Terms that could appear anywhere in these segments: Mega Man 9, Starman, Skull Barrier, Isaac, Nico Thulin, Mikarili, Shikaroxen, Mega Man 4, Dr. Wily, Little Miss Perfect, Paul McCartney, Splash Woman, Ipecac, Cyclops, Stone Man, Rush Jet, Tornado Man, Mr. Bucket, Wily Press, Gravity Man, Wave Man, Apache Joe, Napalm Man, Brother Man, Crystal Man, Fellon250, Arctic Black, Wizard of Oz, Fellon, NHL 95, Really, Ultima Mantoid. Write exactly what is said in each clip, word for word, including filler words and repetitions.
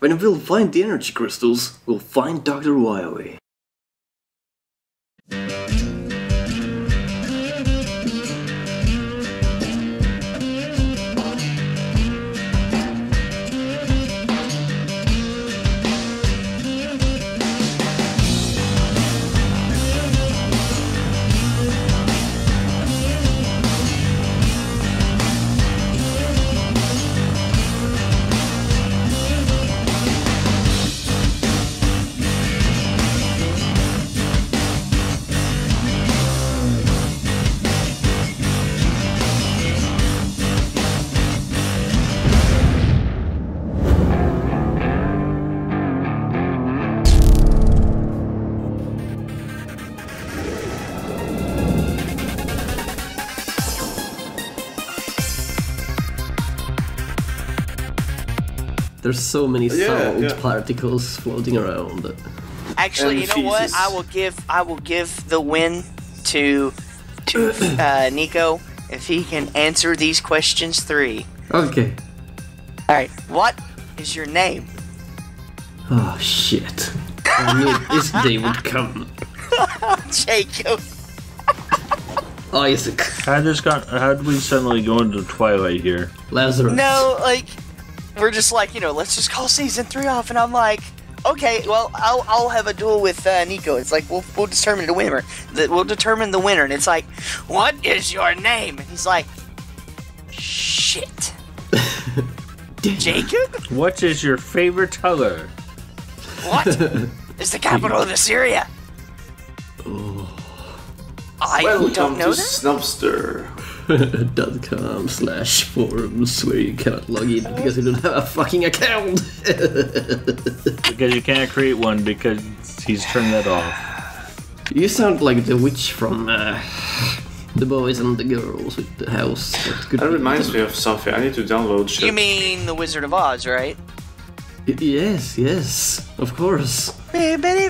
When we'll find the energy crystals, we'll find Doctor Wily. There's so many sound yeah, yeah. particles floating around. Actually, and you know Jesus. what? I will give I will give the win to to uh, Nico if he can answer these questions three. Okay. All right. What is your name? Oh shit! I knew this day would come. Jacob. Isaac. How just got? How did we suddenly go into Twilight here? Lazarus. No, like. We're just like, you know, let's just call season three off, and I'm like, okay, well, I'll I'll have a duel with uh, Nico. It's like we'll we'll determine the winner. The, we'll determine the winner, and it's like, what is your name? And he's like, shit, Jacob. What is your favorite color? What is the capital of Assyria? Oh. I Welcome don't know to that. Snupster. dot com slash forums where you cannot log in because you don't have a fucking account. Because you can't create one because he's turned that off. You sound like the witch from uh, The Boys and the Girls with the house. That reminds me of Sophia. I need to download shit. You mean The Wizard of Oz, right? Y yes, yes, of course. Your V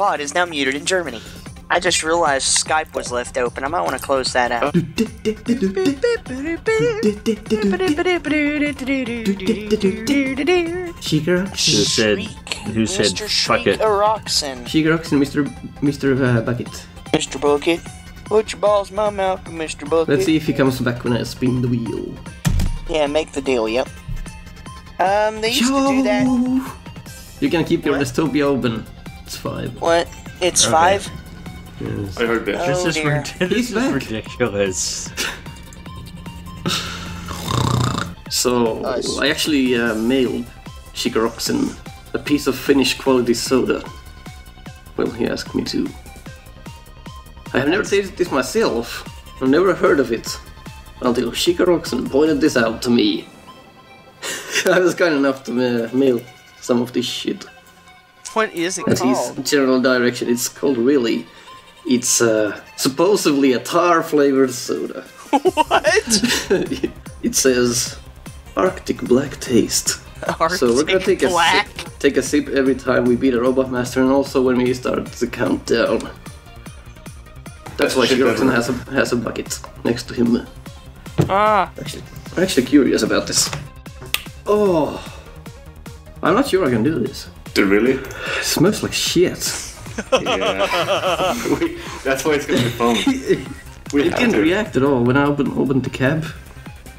O D is now muted in Germany. I just realized Skype was left open. I might want to close that out. Shikaroxen. Who said Shikaroxen? Shikaroxen, Mister Mister Mister Uh, Bucket. Mister Bucket? Put your balls in my mouth, Mister Bucket. Let's see if he comes back when I spin the wheel. Yeah, make the deal, yep. Um, they used Yo. to do that. You can keep your what? dystopia open. It's five. What? It's okay. five? Yes. I heard that. Oh, this is, rid this is ridiculous. So, nice. I actually uh, mailed Shikaroxen a piece of Finnish quality soda. Well, he asked me to. I have never tasted this myself. I've never heard of it. Until Shikaroxen pointed this out to me. I was kind enough to uh, mail some of this shit. What is it That's called? His general direction. It's called Really. It's uh, supposedly a tar-flavored soda. What? It says Arctic Black taste. Arctic so we're gonna take black. a sip, take a sip every time we beat a robot master, and also when we start the countdown. That's why Shikaroxen has a has a bucket next to him. Ah. Actually, I'm actually curious about this. Oh, I'm not sure I can do this. Really? It smells like shit. Yeah. we, that's why it's gonna be fun. We it didn't to. react at all when I opened opened the cab.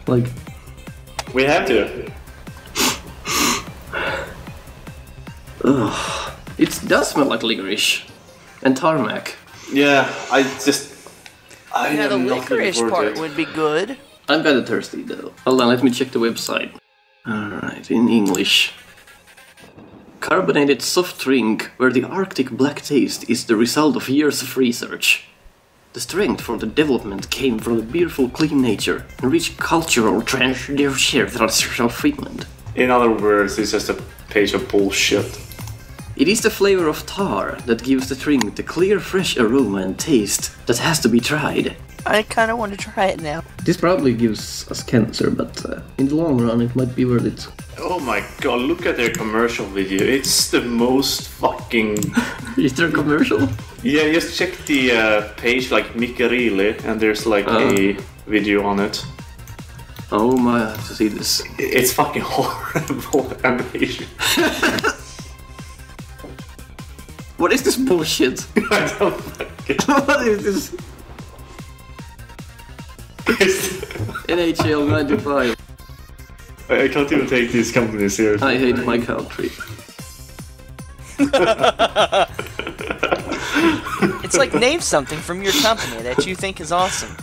Like we have to. Ugh. It does smell like licorice and tarmac. Yeah, I just. I yeah, the licorice part it. would be good. I'm kinda thirsty though. Hold on, let me check the website. All right, in English. Carbonated soft drink where the Arctic Black taste is the result of years of research. The strength for the development came from the beautiful clean nature and rich cultural traditional Finland. In other words, it's just a page of bullshit. It is the flavor of tar that gives the drink the clear, fresh aroma and taste that has to be tried. I kinda want to try it now. This probably gives us cancer, but uh, in the long run it might be worth it. Oh my god, look at their commercial video. It's the most fucking... Is there a commercial? Yeah, just check the uh, page like Mikarili and there's like uh. a video on it. Oh my, I have to see this. It's fucking horrible animation. What is this bullshit? I don't fucking know. What is this? N H L ninety-five. I, I can't even take these companies seriously. I hate my country. It's like, name something from your company that you think is awesome.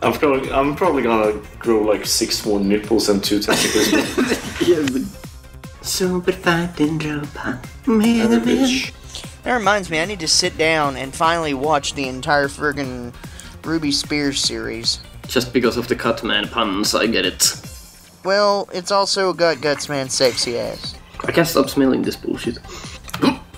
I'm probably, I'm probably gonna grow like six more nipples and two tentacles. Yeah, but... Super fighting robot. Man, bitch. That reminds me, I need to sit down and finally watch the entire friggin' Ruby Spears series. Just because of the Cutman puns, I get it. Well, it's also got Gutsman's sexy ass. I can't stop smelling this bullshit.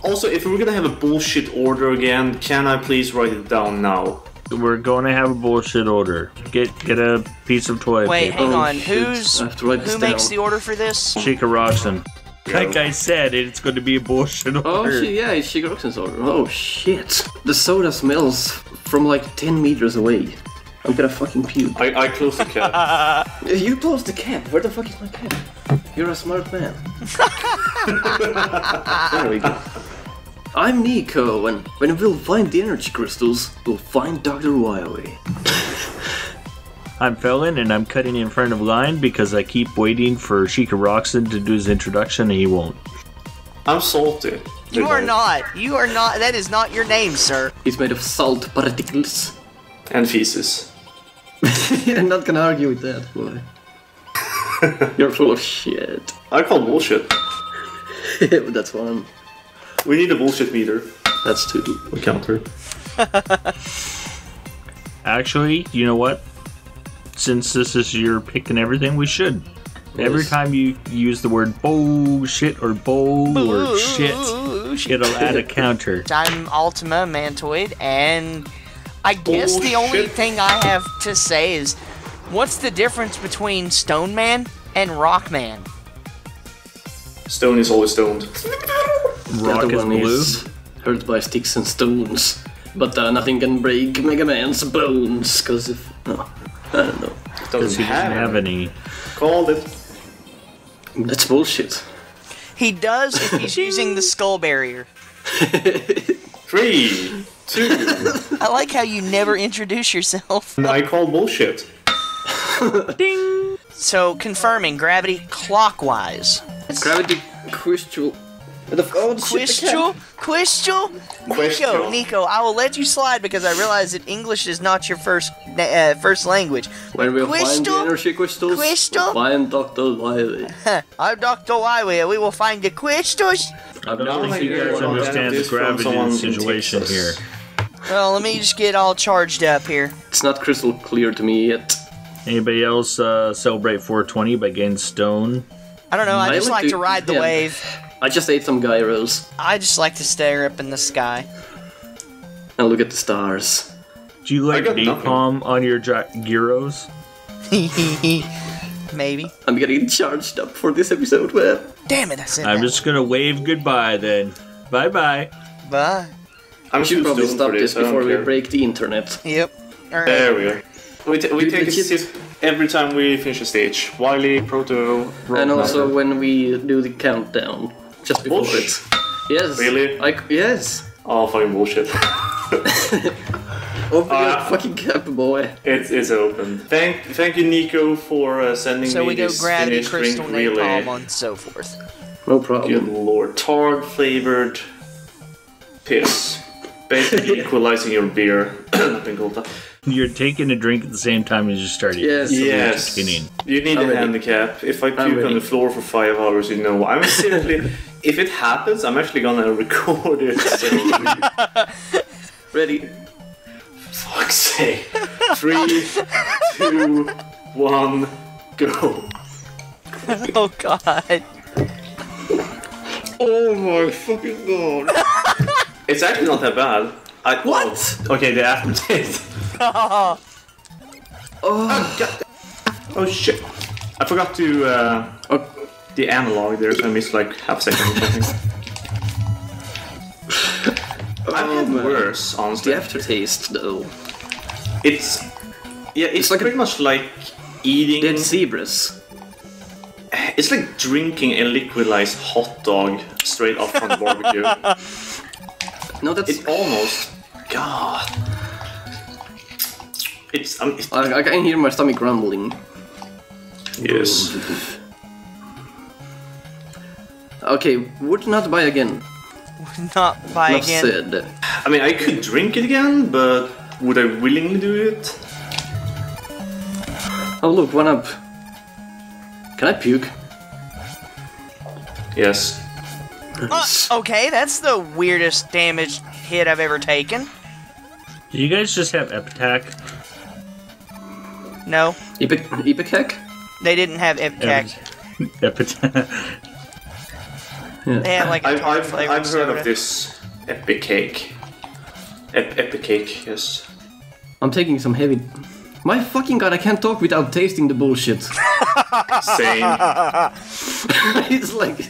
Also, if we're gonna have a bullshit order again, can I please write it down now? We're gonna have a bullshit order. Get get a piece of toilet Wait, paper. Wait, hang on. Oh, Who's who down. makes the order for this? Shikaroxen. Like I said, it's going to be a bullshit order. Oh she, yeah, it's Shikaroxen's order. Oh shit! The soda smells from like ten meters away. I'm gonna fucking puke. I, I closed the cab. You closed the cab. Where the fuck is my cab? You're a smart man. There we go. I'm Nico, and when we'll find the energy crystals, we'll find Doctor Wily. I'm Fellon, and I'm cutting in front of line because I keep waiting for Shikaroxen to do his introduction, and he won't. I'm salty. You are not. You are not. That is not your name, sir. He's made of salt particles. And feces. I'm not gonna argue with that, boy. You're full of shit. I call bullshit. That's one. We need a bullshit meter. That's two. We counter. Actually, you know what? Since this is your pick and everything, we should. Yes. Every time you use the word bullshit or bull or shit, it'll add a counter. I'm Ultima Mantoid, and I guess bullshit. The only thing I have to say is, what's the difference between Stone Man and Rock Man? Stone is always stoned. Rock is loose, hurt by sticks and stones, but uh, nothing can break Mega Man's bones, cause if... no, I don't know. Because he doesn't have any. Called it. That's bullshit. He does if he's using the skull barrier. Three, two... I like how you never introduce yourself. I call bullshit. Ding! So, confirming, gravity clockwise. Gravity crystal... Oh, Question? Question? Nico, Nico, I will let you slide because I realize that English is not your first uh, first language. When we we'll find the energy crystals, we'll find Doctor Wily. I'm Doctor Wily, and we will find the crystals. I don't, I don't think you guys understand the gravity in the situation here. Well, let me just get all charged up here. It's not crystal clear to me yet. Anybody else uh, celebrate four twenty by getting stone? I don't know, I, I just like, like to, to ride the yeah. wave. I just ate some gyros. I just like to stare up in the sky. And look at the stars. Do you like napalm on your gyros? Maybe. I'm getting charged up for this episode, man. Damn it, I said I'm that. just gonna wave goodbye then. Bye-bye. Bye. I should probably stop this before we break the internet. Yep. All right. There we are. We, t we take a sip every time we finish a stage. Wily, Proto, Rob And also Matter. when we do the countdown. Just before bullshit. it. Yes. Really? I, yes. Oh, fucking bullshit. Open uh, your fucking cap, boy. It's it's open. Thank thank you, Nico, for uh, sending so me this finished drink. So we go gravity, crystal, napalm, and so forth. No problem. Good lord. Tard flavored piss. Basically equalizing your beer. Nothing called that. You're taking a drink at the same time as you start eating. Yes. yes. You need I'm a ready. handicap. If I puke on the floor for five hours, you know, I'm simply... if it happens, I'm actually gonna record it. So ready? Fuck's sake. Three, two, one, go. Oh, God. Oh, my fucking God. It's actually not that bad. I, what? Oh, okay, the aftertaste. Oh. Oh, God. Oh shit! I forgot to uh, oh. the analog there, so I missed like half a second. I think. Oh, I've had worse, honestly. The aftertaste, though. It's yeah, it's, it's like pretty a... much like eating dead zebras. It's like drinking a liquidized hot dog straight off from the barbecue. No, that's it almost. God. It's. Um, it's... I, I can hear my stomach rumbling. Yes. Okay, would not buy again. Would not buy not again. Said. I mean, I could drink it again, but would I willingly do it? Oh look, one up. Can I puke? Yes. Uh, okay, that's the weirdest damage hit I've ever taken. Do you guys just have Ipecac? No. Ipe Ipecac? They didn't have Ipecac. Ipecac. Yeah. They had like a I've, I've, I've heard of this Ipecac. Ipecac, yes. I'm taking some heavy. My fucking god, I can't talk without tasting the bullshit. Same. It's like...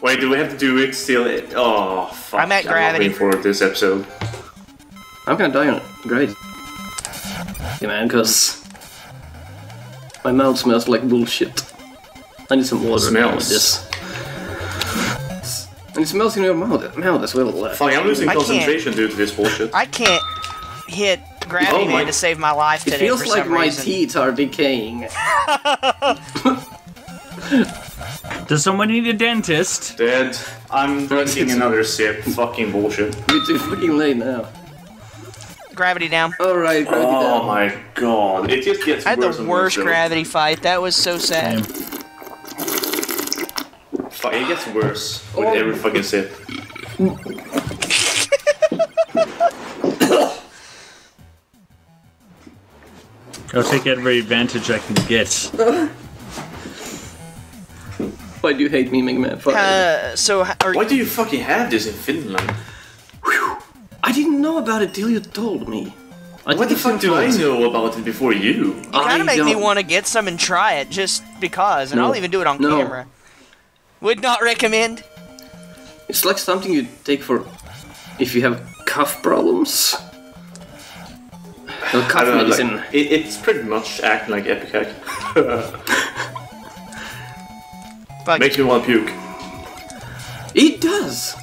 Wait, do we have to do it still? Oh, fuck. I'm at gravity. I'm not waiting for this episode. I'm gonna die on it. Great. Yeah, man, because... My mouth smells like bullshit. I need some water. It smells. This. And it smells in your mouth, mouth as well. Fuck, I'm losing I concentration can't. due to this bullshit. I can't hit... Gravity oh man to save my life today. It feels for like some my reason. teeth are decaying. Does someone need a dentist? Dead. I'm drinking another sip. Fucking bullshit. We're too fucking late now. Gravity down. Alright, gravity oh down. Oh my god. It just gets worse. I had worse the worst gravity fight. That was so sad. Fuck, it gets worse with oh. every fucking sip. I'll take every advantage I can get. Why do you hate me, Mega Man five? Uh, so are Why do you fucking have this in Finland? Whew. I didn't know about it till you told me. I what the fuck do I know about it before you? You kind of make don't. me want to get some and try it just because, and no. I'll even do it on no. camera. Would not recommend. It's like something you take for if you have cough problems. No, I don't know, like, it, it's pretty much acting like Ipecac. Makes me want to puke. It does!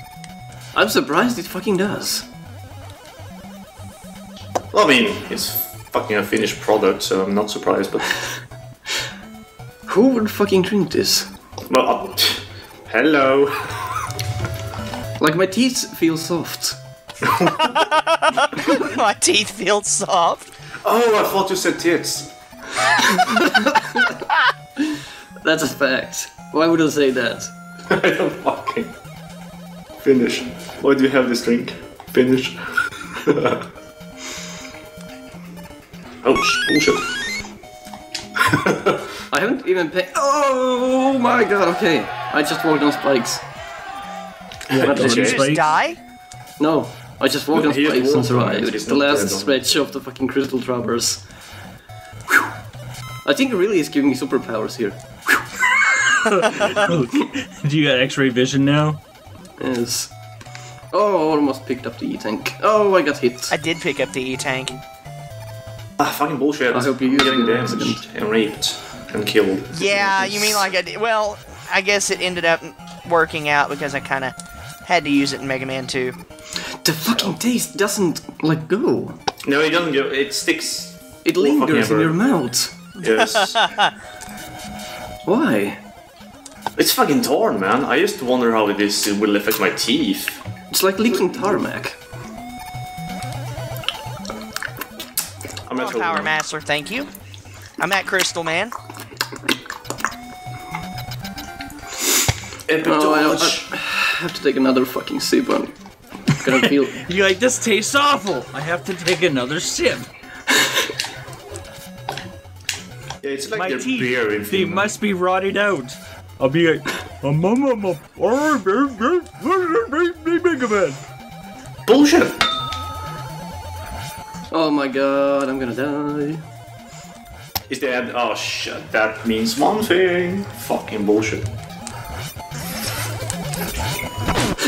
I'm surprised it fucking does. Well, I mean, it's fucking a finished product, so I'm not surprised, but... Who would fucking drink this? Well, uh, hello! Like, my teeth feel soft. My teeth feel soft. Oh, I thought you said tits. That's a fact. Why would I say that? I don't fucking... Finish. Why do you have this drink? Finish. Oh, bullshit. I haven't even paid... Oh my god, okay. I just walked on spikes. Yeah, did you just die? No. I just walked on spikes and survived. It's the last stretch of the fucking crystal trappers. Whew. I think Really is giving me superpowers here. Do you got X-ray vision now? Yes. Oh, I almost picked up the E-tank. Oh, I got hit. I did pick up the E-tank. Ah, fucking bullshit. I hope you're getting damaged and raped and killed. Yeah, you mean like I did? Well, I guess it ended up working out because I kind of had to use it in Mega Man two. The fucking taste doesn't, like, go. No, it doesn't go. It sticks. It lingers in your mouth. Yes. Why? It's fucking tar, man. I just wonder how this will affect my teeth. It's like licking tarmac. I'm at Power man. Master, thank you. I'm at Crystal Man. Epic oh, I, I, I have to take another fucking sip on it. Gonna feel You're like, this tastes awful! I have to take another sip! Yeah, it's like my teeth, beer in they must be rotted out. I'll be like, oh, mama, mama, bullshit! Oh my god, I'm gonna die. Is that, oh shit, that means one thing. Fucking bullshit.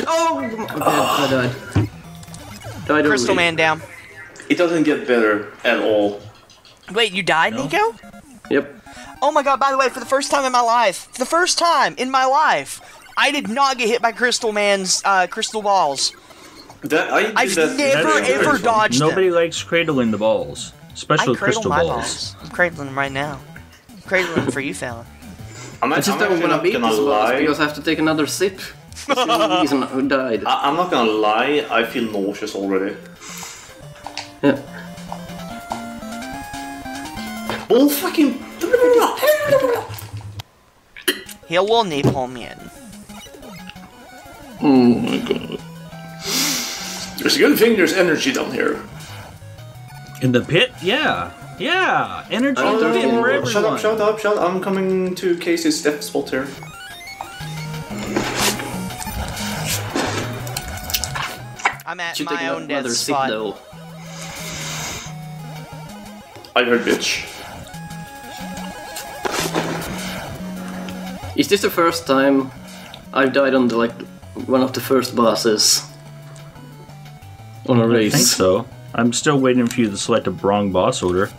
Oh, okay, I died. died Crystal early. Man down. It doesn't get better at all. Wait, you died, no. Nico? Yep. Oh my god, by the way, for the first time in my life, for the first time in my life, I did not get hit by Crystal Man's uh, crystal balls. That, I I've that, never, that ever dodged them. Nobody likes cradling the balls. Special I crystal my balls. balls. I'm cradling them right now. I'm cradling them for you, Fallon. I'm not, it's just I'm that when I beat these balls, because I have to take another sip. It's the only reason who died. I, I'm not gonna lie, I feel nauseous already. Yeah. All fucking... He will napalm me in. Oh my god. There's a good thing there's energy down here. In the pit? Yeah. Yeah. Energy in the pit for everyone. Shut up, shut up, shut up. I'm coming to Casey's step spot here. I'm at Should my own death spot. Though. I heard bitch. Is this the first time I've died on the, like, one of the first bosses on a race? I think so. I'm still waiting for you to select a wrong boss order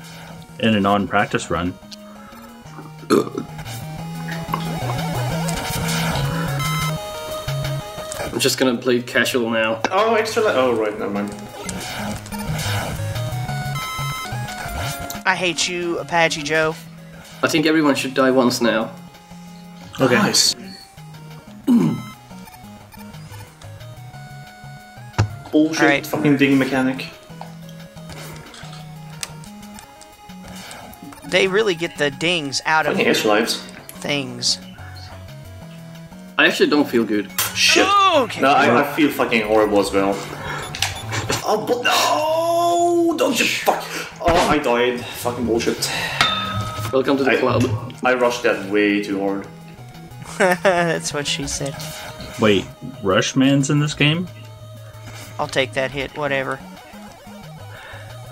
in a non-practice run. I'm just gonna play casual now. Oh, extra life. Oh, right, never mind. I hate you, Apache Joe. I think everyone should die once now. Okay. Nice. Bullshit right. Fucking ding mechanic. They really get the dings out of things. I actually don't feel good. Shit. Oh, okay. No, I, I feel fucking horrible as well. Oh, but no! Don't you fuck! Oh, I died. Fucking bullshit. Welcome to the I, club. I rushed that way too hard. That's what she said. Wait, Rush Man's in this game? I'll take that hit, whatever.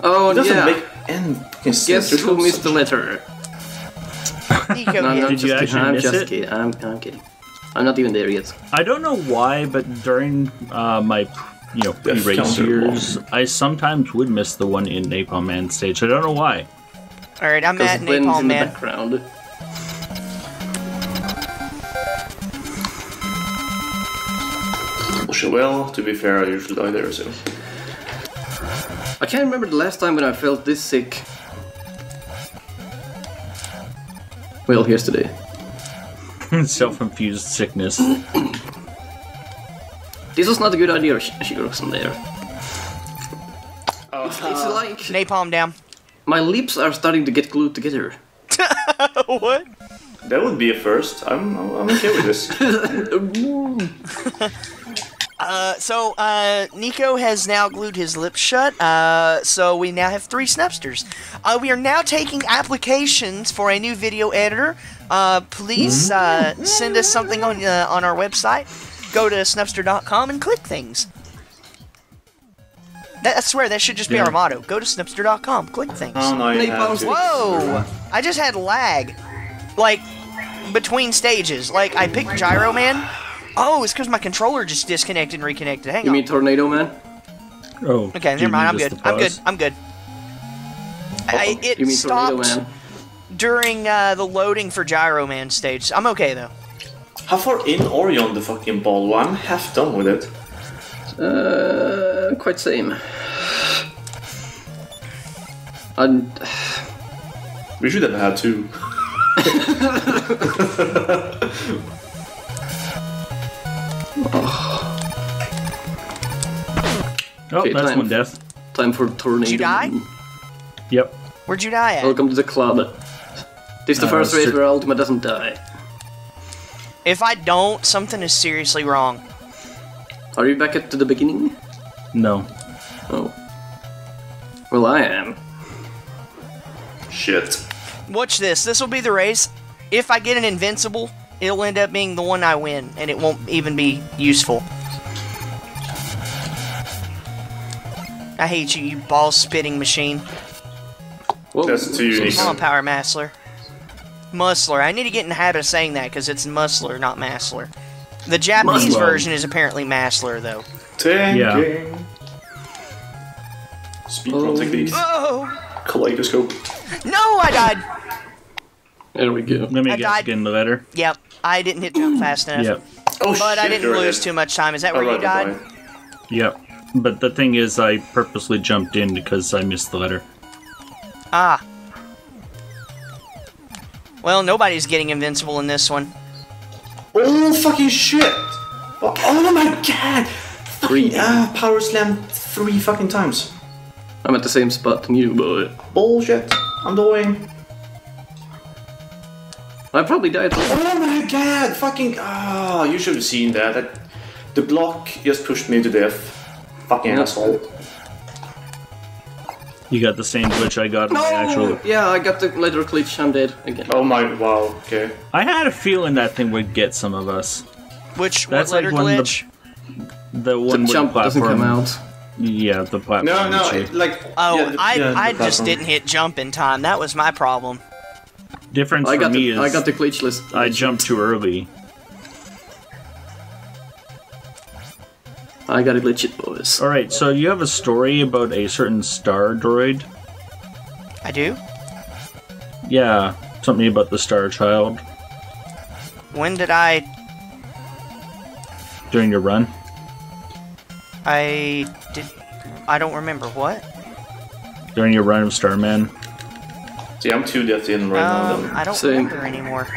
Oh, it doesn't yeah. make any sense. Guess who missed the letter? Nico, no, I'm Did you actually I'm miss just it? Kidding. I'm, I'm kidding. I'm not even there yet. I don't know why, but during uh, my you know pre-race years, I sometimes would miss the one in Napalm Man stage. I don't know why. All right, I'm at Napalm in Man. The background. Well, to be fair, I usually die there, so... I can't remember the last time when I felt this sick. Well, here's today. Self-infused sickness. This was not a good idea, Shikaroxen there. Uh, it's, it's like... Napalm down. My lips are starting to get glued together. What? That would be a first. I'm, I'm okay with this. Uh, so, uh, Nico has now glued his lips shut, uh, so we now have three Snupsters. Uh, we are now taking applications for a new video editor. Uh, please, uh, send us something on, uh, on our website. Go to snupster dot com and click things. That, I swear, that should just yeah. be our motto. Go to snupster dot com, click things. Oh, no, you have to. Whoa! I just had lag. Like, between stages. Like, I picked Gyro Man. Oh, it's because my controller just disconnected and reconnected. Hang on. You mean Tornado Man? Oh. Okay, never mind. I'm good. I'm good. I'm good. I, it you mean stopped Tornado Man? during uh, the loading for Gyro Man stage. I'm okay though. How far in are you on the fucking ball? I'm half done with it. Uh, quite same. And we should have had two. Oh, okay, that's one death. Time for tornado. Did you die? Yep. Where'd you die at? Welcome to the club. This is the uh, first race where Ultima doesn't die. If I don't, something is seriously wrong. Are you back at the beginning? No. Oh. Well, I am. Shit. Watch this. This will be the race. If I get an invincible, it'll end up being the one I win, and it won't even be useful. I hate you, you ball-spitting machine. Whoa. That's too unique. Come on, Power Massler. Musler. I need to get in the habit of saying that, because it's Musler, not Massler. The Japanese Muslim. version is apparently Massler, though. Ten yeah. Speedrun oh. techniques. Oh. Kaleidoscope. No, I died! There we go. Let me I guess died. Getting the letter. Yep. I didn't hit jump fast enough. Yep. Oh, but shit, I didn't lose too much time. Is that where I you died? Yep. But the thing is, I purposely jumped in because I missed the letter. Ah. Well, nobody's getting invincible in this one. Oh, fucking shit! Oh, oh my god! Fucking, three. Uh, power slam three fucking times. I'm at the same spot than you, but... Bullshit. I'm doing... I probably died. Oh my god! Fucking... Ah, oh, you should have seen that. that. The block just pushed me to death. Fucking asshole. You got the same glitch I got in no! the actual... Yeah, I got the letter glitch. I'm dead again. Oh my... Wow, okay. I had a feeling that thing would get some of us. Which... That's what like letter glitch? The, the one the jump the doesn't come out. Yeah, the platform. No, no, it, like... Oh, yeah, the, I, yeah, I just didn't hit jump in time. That was my problem. Difference I for me the, is I got the glitch list. I jumped too early. I gotta glitch it, boys. All right, so you have a story about a certain star droid. I do. Yeah, something about the Star Child. When did I? During your run. I did. I don't remember what. During your run of Starman. See, I'm two deaths in right um, now. Though. I don't Same. remember anymore.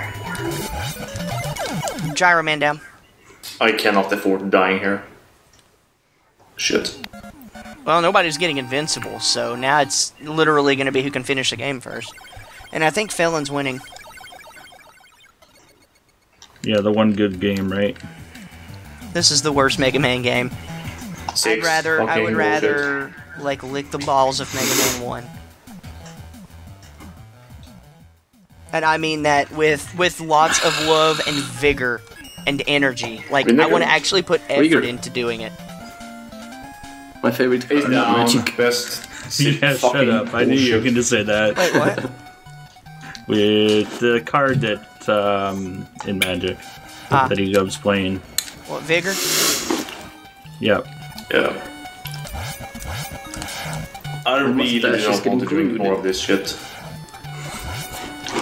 Gyro Man down. I cannot afford dying here. Shit. Well, nobody's getting invincible, so now it's literally going to be who can finish the game first. And I think Fellon's winning. Yeah, the one good game, right? This is the worst Mega Man game. Six. I'd rather, okay, I would rather, shit. like, lick the balls of Mega Man one. And I mean that with with lots of love and vigor and energy. Like, I want to actually put effort vigor. into doing it. My favorite is magic. Best. Yeah, shut up. I knew bullshit. you were going to say that. Wait, what? With the card that, um, in Magic, ah. that he goes playing. What, Vigor? Yep. Yeah. I really don't want to do more of this shit.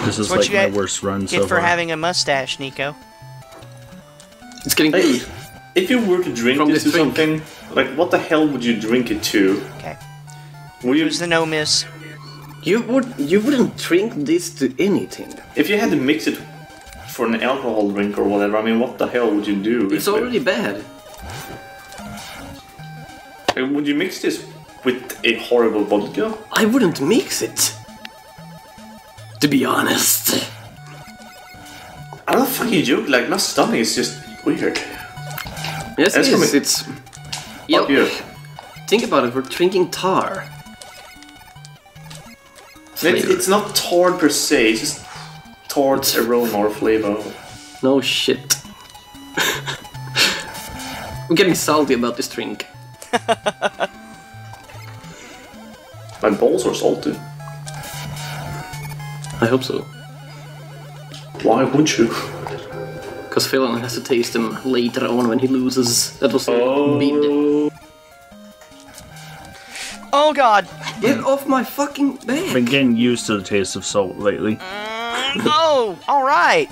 This is what like my worst run so far. Good for having a mustache, Nico. It's getting hey, If you were to drink From this to drink. something, like what the hell would you drink it to? Okay. Would you... Who's the no miss? You would. You wouldn't drink this to anything. If you had to mix it for an alcohol drink or whatever, I mean, what the hell would you do? It's already it? bad. And would you mix this with a horrible vodka? I wouldn't mix it. To be honest, I don't fucking joke. Like my stomach is just weird. Yes, it is. It's. Yep. Here. Think about it. We're drinking tar. It, it's not tar per se. It's just tar's aroma or flavor. No shit. I'm getting salty about this drink. My balls are salty. I hope so. Why would you? Because Fellon has to taste them later on when he loses. That was oh. mean. Oh god! Get off my fucking back! I've been getting used to the taste of salt lately. Mm, oh! Alright!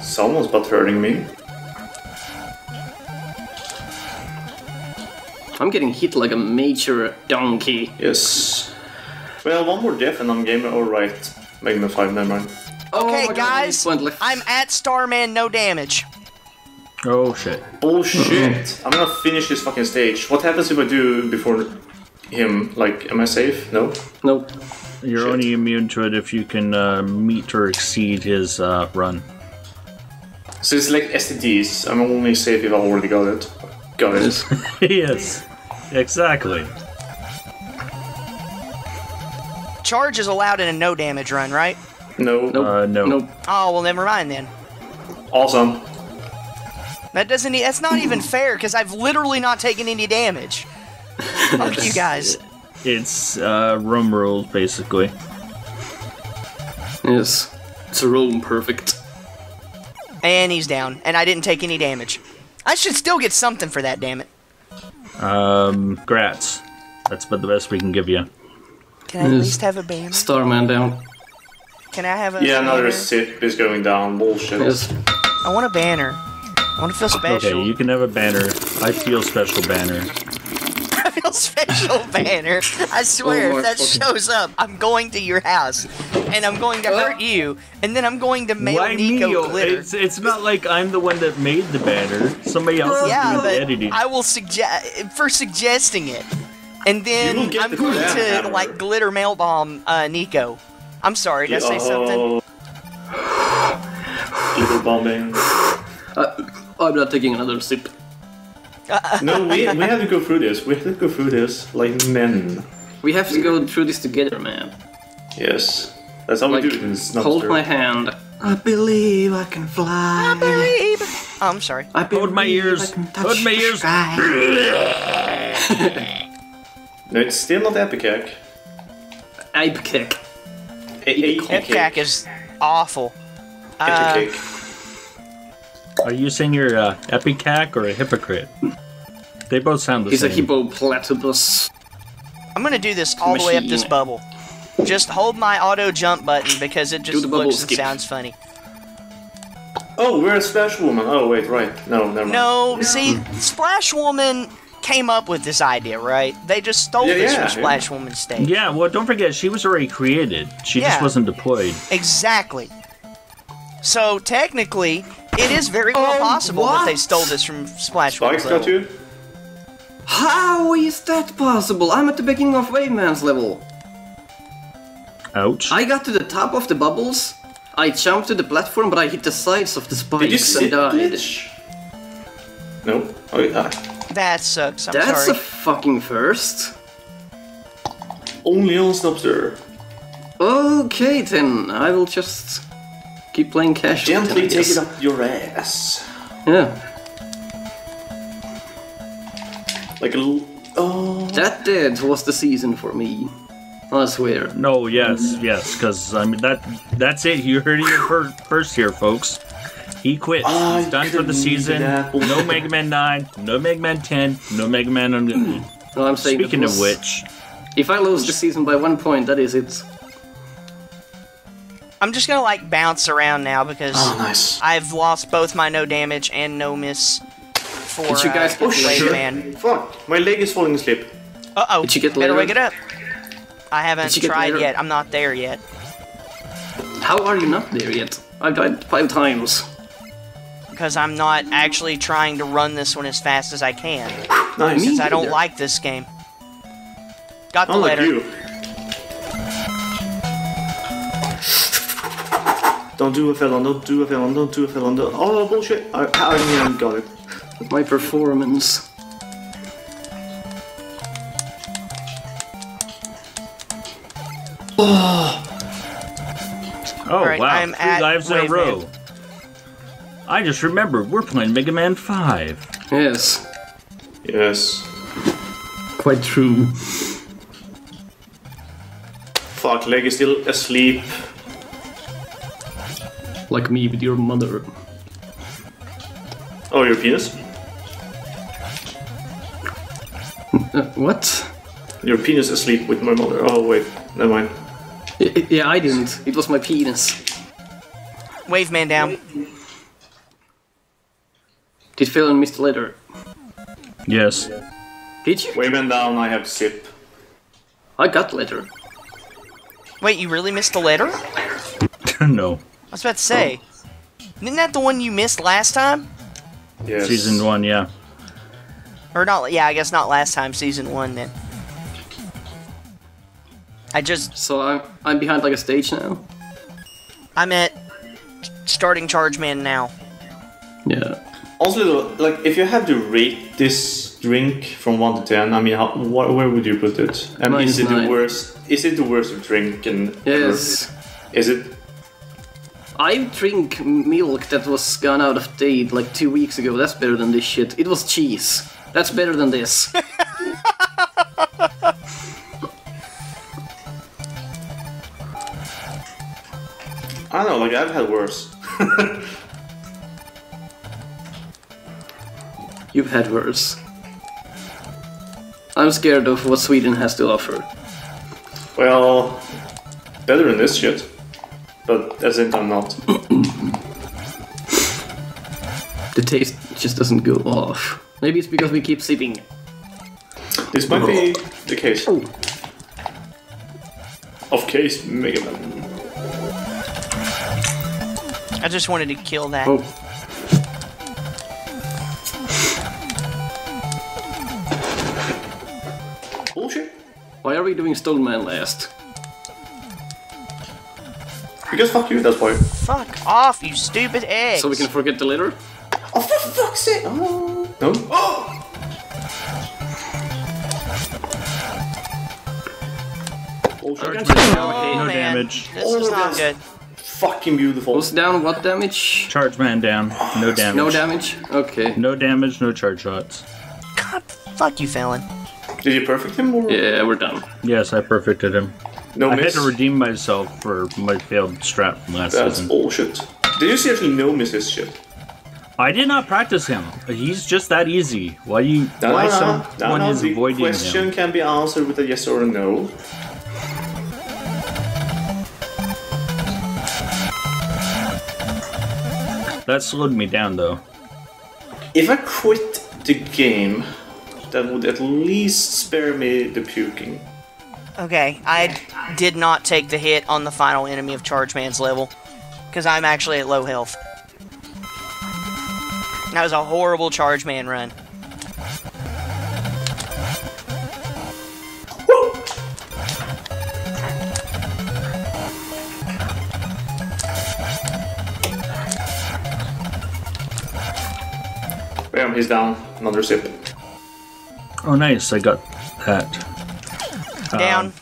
Someone's butt hurting me. I'm getting hit like a major donkey. Yes. Well, one more death and I'm game. Alright. Mega Man five, never mind. Okay, oh guys, God, like... I'm at Starman, no damage. Oh shit. Bullshit. I'm gonna finish this fucking stage. What happens if I do before him? Like, am I safe? No? Nope. You're shit. only immune to it if you can uh, meet or exceed his uh, run. So it's like S T Ds. I'm only safe if I already got it. Got it. Yes. Exactly. Charge is allowed in a no damage run, right? No. Nope. Uh, no. Nope. Oh, well, never mind then. Awesome. That doesn't. That's not even fair because I've literally not taken any damage. Fuck you guys. It's uh, Rome rules, basically. Yes. It's a Rome perfect. And he's down, and I didn't take any damage. I should still get something for that, damn it. Um, grats. That's about the best we can give you. Can I at least have a banner? Starman down. Can I have a Yeah, banner? Another sip is going down. Bullshit. Yes. I want a banner. I want to feel special. Okay, you can have a banner. I feel special banner. I feel special banner. I swear, oh, if that fucking... shows up, I'm going to your house. And I'm going to hurt you. And then I'm going to mail Why Nico me? glitter. It's, it's not like I'm the one that made the banner. Somebody else is yeah, doing the editing. I will suggest... for suggesting it. And then I'm the going to, to like, glitter mail bomb uh, Nico. I'm sorry, did yeah. I say something? Glitter bombing. Uh, I'm not taking another sip. Uh, no, we, we have to go through this. We have to go through this like men. We have to go through this together, man. Yes. That's how like, we do it in Snupsters. Hold my hand. I believe I can fly. I believe. Oh, I'm sorry. I hold my ears. Hold my ears. No, it's still not Ipecac. Ipecac. Ipecac is awful. Uh, Are you saying you're a Ipecac or a hypocrite? They both sound the He's same. He's a hippo platypus. I'm gonna do this all Machine. the way up this bubble. Just hold my auto jump button because it just looks and skip. sounds funny. Oh, we're a Splash Woman. Oh, wait, right. No, never mind. No, see, Splash Woman came up with this idea, right? They just stole yeah, this yeah, from Splash yeah. Woman's stage. Yeah, well, don't forget, she was already created. She yeah. just wasn't deployed. Exactly. So, technically, it is very well oh, possible what? that they stole this from Splash Woman. Spike's got you? How is that possible? I'm at the beginning of Wave Man's level. Ouch. I got to the top of the bubbles, I jumped to the platform, but I hit the sides of the spikes and died. No. Oh, yeah. That sucks, I'm That's sorry. That's a fucking first. Only on Snupster. Okay then, I will just keep playing cash. Gently take yes. it up your ass. Yeah. Like a l oh. That dead was the season for me. I swear. No, yes, yes, because I mean that—that's it. You heard it here per first, here, folks. He quits. Oh, He's done for the season. No Mega Man nine. No Mega Man ten. No Mega Man. On the well, I'm saying. Speaking was, of which, if I lose the season by one point, that is it. I'm just gonna like bounce around now because oh, nice. I've lost both my no damage and no miss for Did you guys uh, Wave sure? Man. Fuck! My leg is falling asleep. Uh oh! Did you get Better wake it up. I haven't tried yet. I'm not there yet. How are you not there yet? I've died five times. Because I'm not actually trying to run this one as fast as I can. Nice. Since I don't like this game. Got the letter. Don't do a Fellon, don't do a Fellon, don't do a Fellon. Oh, bullshit. I, I mean, I got it. My performance. Oh, oh right, wow, three lives in a row. Man. I just remembered, we're playing Mega Man five. Yes. Yes. Quite true. Fuck, leg is still asleep. Like me with your mother. Oh, your penis? Uh, what? Your penis asleep with my mother. Oh, wait, never mind. Yeah, I didn't. It was my penis. Wave Man down. Did Fellon miss the letter? Yes. Did you? Wave Man down, I have sip. I got letter. Wait, you really missed the letter? No. I was about to say. Oh. Isn't that the one you missed last time? Yes. Season one, yeah. Or not, yeah, I guess not last time, season one then. I just... So I'm, I'm behind like a stage now? I'm at starting Charge Man now. Yeah. Also, like, if you had to rate this drink from one to ten, I mean, how, wh where would you put it? I mean, is it the worst? Is it the worst drink? And yes. Is it? I drink milk that was gone out of date like two weeks ago. That's better than this shit. It was cheese. That's better than this. I don't know, like, I've had worse. You've had worse. I'm scared of what Sweden has to offer. Well, better than this shit. But as in, I'm not. The taste just doesn't go off. Maybe it's because we keep sleeping. This might be the case. Oh. Of case, Mega Man. I just wanted to kill that. Oh. Bullshit. Why are we doing Stone Man last? Because fuck you, that's why. Fuck off, you stupid eggs! So we can forget the litter? Oh, for fuck's sake! Oh. No? Oh! Oh, Charge Man now eight no damage. This is not good. Fucking beautiful. What's down? What damage? Charge Man down. No damage. No damage? Okay. No damage, no charge shots. God, fuck you, Fallon. Did you perfect him? Or? Yeah, we're done. Yes, I perfected him. No I miss? had to redeem myself for my failed strat from last That's season. That's bullshit. Did you seriously no miss his shit? I did not practice him. He's just that easy. Why you? No, why no, someone no, no, is the avoiding him? The question can be answered with a yes or a no. That slowed me down, though. If I quit the game, that would at least spare me the puking. Okay, I did not take the hit on the final enemy of Charge Man's level, because I'm actually at low health. That was a horrible Charge Man run. Bam, he's down. Another sip. Oh, nice. I got that. Down. Um,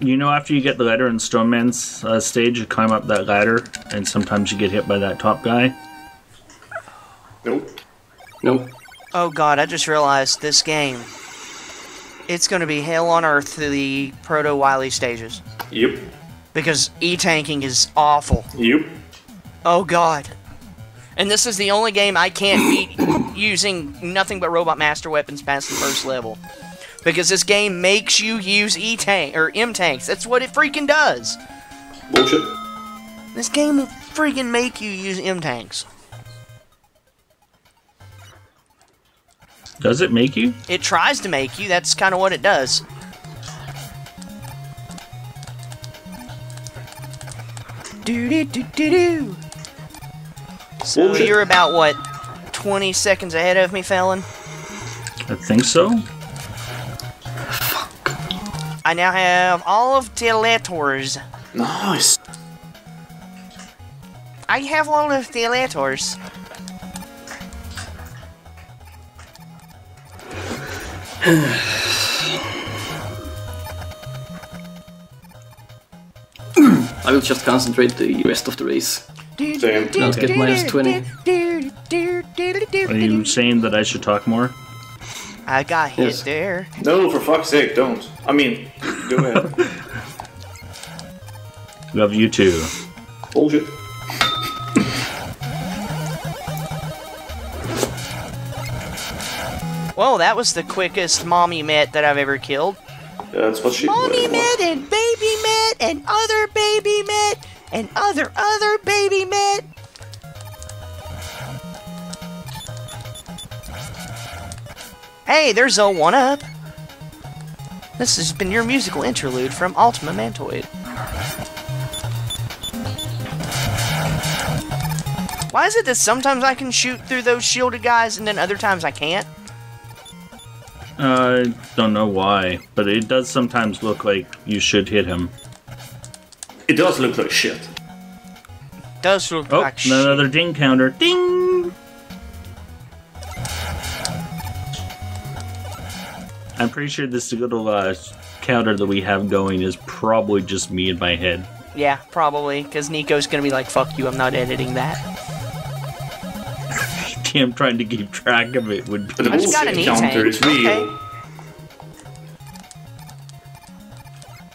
you know, after you get the ladder in Stone Man's uh, stage, you climb up that ladder, and sometimes you get hit by that top guy. Nope. Nope. Oh god, I just realized this game. It's going to be hell on earth through the Proto Wily stages. Yep. Because E-tanking is awful. Yep. Oh god. And this is the only game I can't beat using nothing but Robot Master weapons past the first level. Because this game makes you use E-tank or M-tanks. That's what it freaking does. Bullshit. This game will freaking make you use M-tanks. Does it make you? It tries to make you. That's kind of what it does. Do do do do do. So Bullshit. You're about what, twenty seconds ahead of me, Fallon? I think so. I now have all of the letters. Nice. I have all of the letters. I will just concentrate the rest of the race. Same. Now let's get minus twenty. Are you saying that I should talk more? I got hit yes. there. No, for fuck's sake, don't. I mean, go ahead. Love you too. Bullshit. Well, that was the quickest Mommy Met that I've ever killed. Yeah, that's what she Mommy Met and Baby Met and other Baby Met and other other Baby Met. Hey, there's a one-up! This has been your musical interlude from Ultima Mantoid. Why is it that sometimes I can shoot through those shielded guys and then other times I can't? Uh, I don't know why, but it does sometimes look like you should hit him. It does look like shit. It does look oh, like shit. Oh, another ding counter. Ding! I'm pretty sure this little uh, counter that we have going is probably just me in my head. Yeah, probably, because Nico's going to be like, fuck you, I'm not editing that. I'm trying to keep track of it. Would be I just got an E-tank. Okay.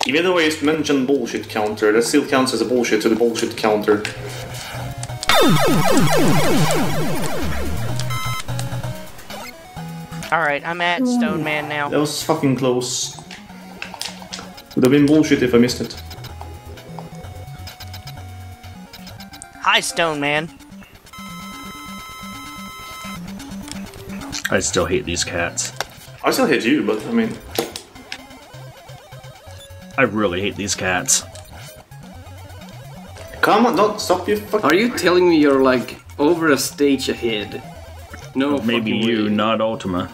Even though I just mentioned bullshit counter, that still counts as a bullshit to the bullshit counter. Alright, I'm at Stone Man now. That was fucking close. Would have been bullshit if I missed it. Hi, Stone Man. I still hate these cats. I still hate you, but I mean... I really hate these cats. Come on, don't stop you fucking... Are you telling me you're, like, over a stage ahead? No, well, maybe you, way. Not Ultima.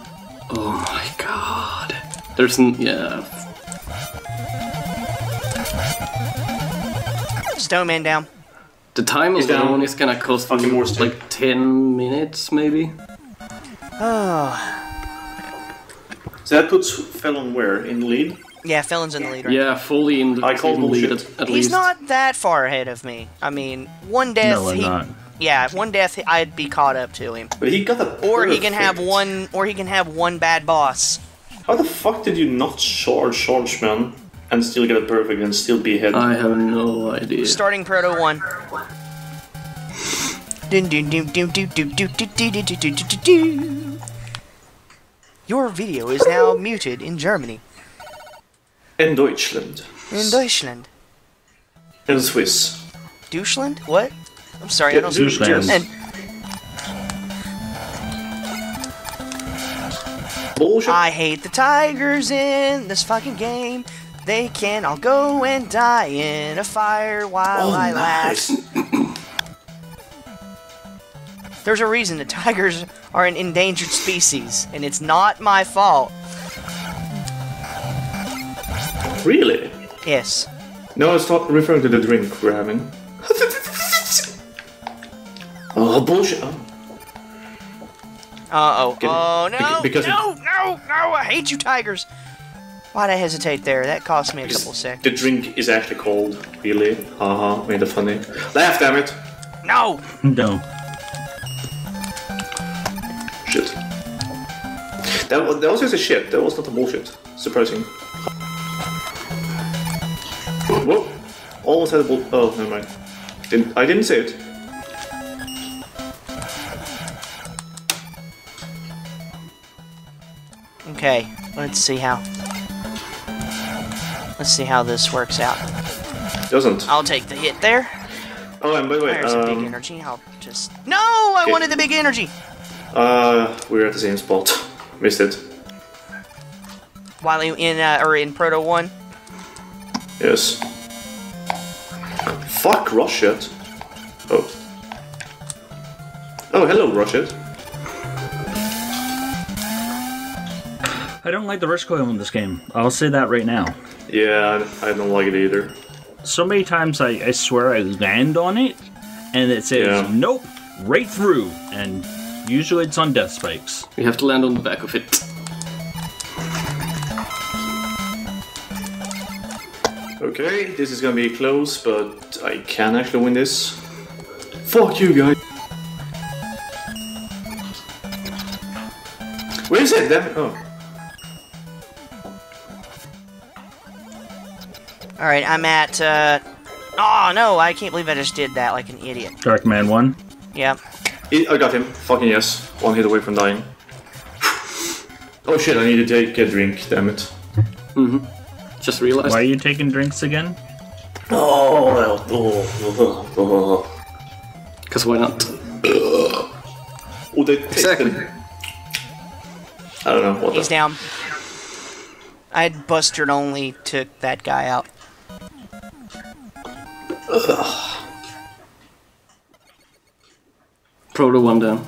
Oh my god. There's n- yeah. Stone Man down. The time alone is gonna cost me more, like ten minutes, maybe? Oh. So that puts Fellon where? In the lead? Yeah, Fellon's in the lead right yeah, now. Yeah, fully in the, I call in the lead at, at He's least. He's not that far ahead of me. I mean, one death... No, he, not. Yeah, one death, I'd be caught up to him. But he got a Or he can have one. Or he can have one bad boss. How the fuck did you not charge Charge Man and still get a perfect and still be ahead? I have no idea. Starting Proto One. Your video is now muted in Germany. In Deutschland. In Deutschland. In Swiss. Deutschland? What? I'm sorry, yeah, I don't do German. Bullshit. I hate the tigers in this fucking game. They can all go and die in a fire while oh, I laugh. Nice. There's a reason the tigers are an endangered species, and it's not my fault. Really? Yes. No, it's not referring to the drink we're having. Oh, bullshit. Uh oh. Oh, no. Because no, no, no. I hate you, tigers. Why'd I hesitate there? That cost me a couple seconds. The drink is actually cold, really. Haha, uh -huh. Made it funny. Laugh, damn it. No. No. Shit. That was, that was just a shit. That was not a bullshit. Surprising. Whoa. Almost had a bull. Oh, never mind. Didn't, I didn't say it. Okay, let's see how. Let's see how this works out. Doesn't. I'll take the hit there. Oh, and by the way, there's um, a big energy. I'll just. No, I okay. wanted the big energy. Uh, we're at the same spot. Missed it. Wily in uh, or in Proto One. Yes. Fuck Rush Jet. Oh. Oh, hello, Rush Jet. I don't like the rush coil in this game. I'll say that right now. Yeah, I don't like it either. So many times I, I swear I land on it, and it says, yeah. Nope, right through. And usually it's on death spikes. We have to land on the back of it. Okay, this is gonna be close, but I can actually win this. Fuck you guys. Where is it? Damn it. Oh. Alright, I'm at, uh... oh, no, I can't believe I just did that like an idiot. Darkman one? Yep. It, I got him. Fucking yes. One hit away from dying. Oh shit, I need to take a drink, damn it. Mm-hmm. Just realized. Why are you taking drinks again? Oh, well. Oh, oh, oh. Because why not? Oh, they exactly. Them. I don't know. What He's the... down. I'd Buster only took that guy out. Ugh. Proto one down.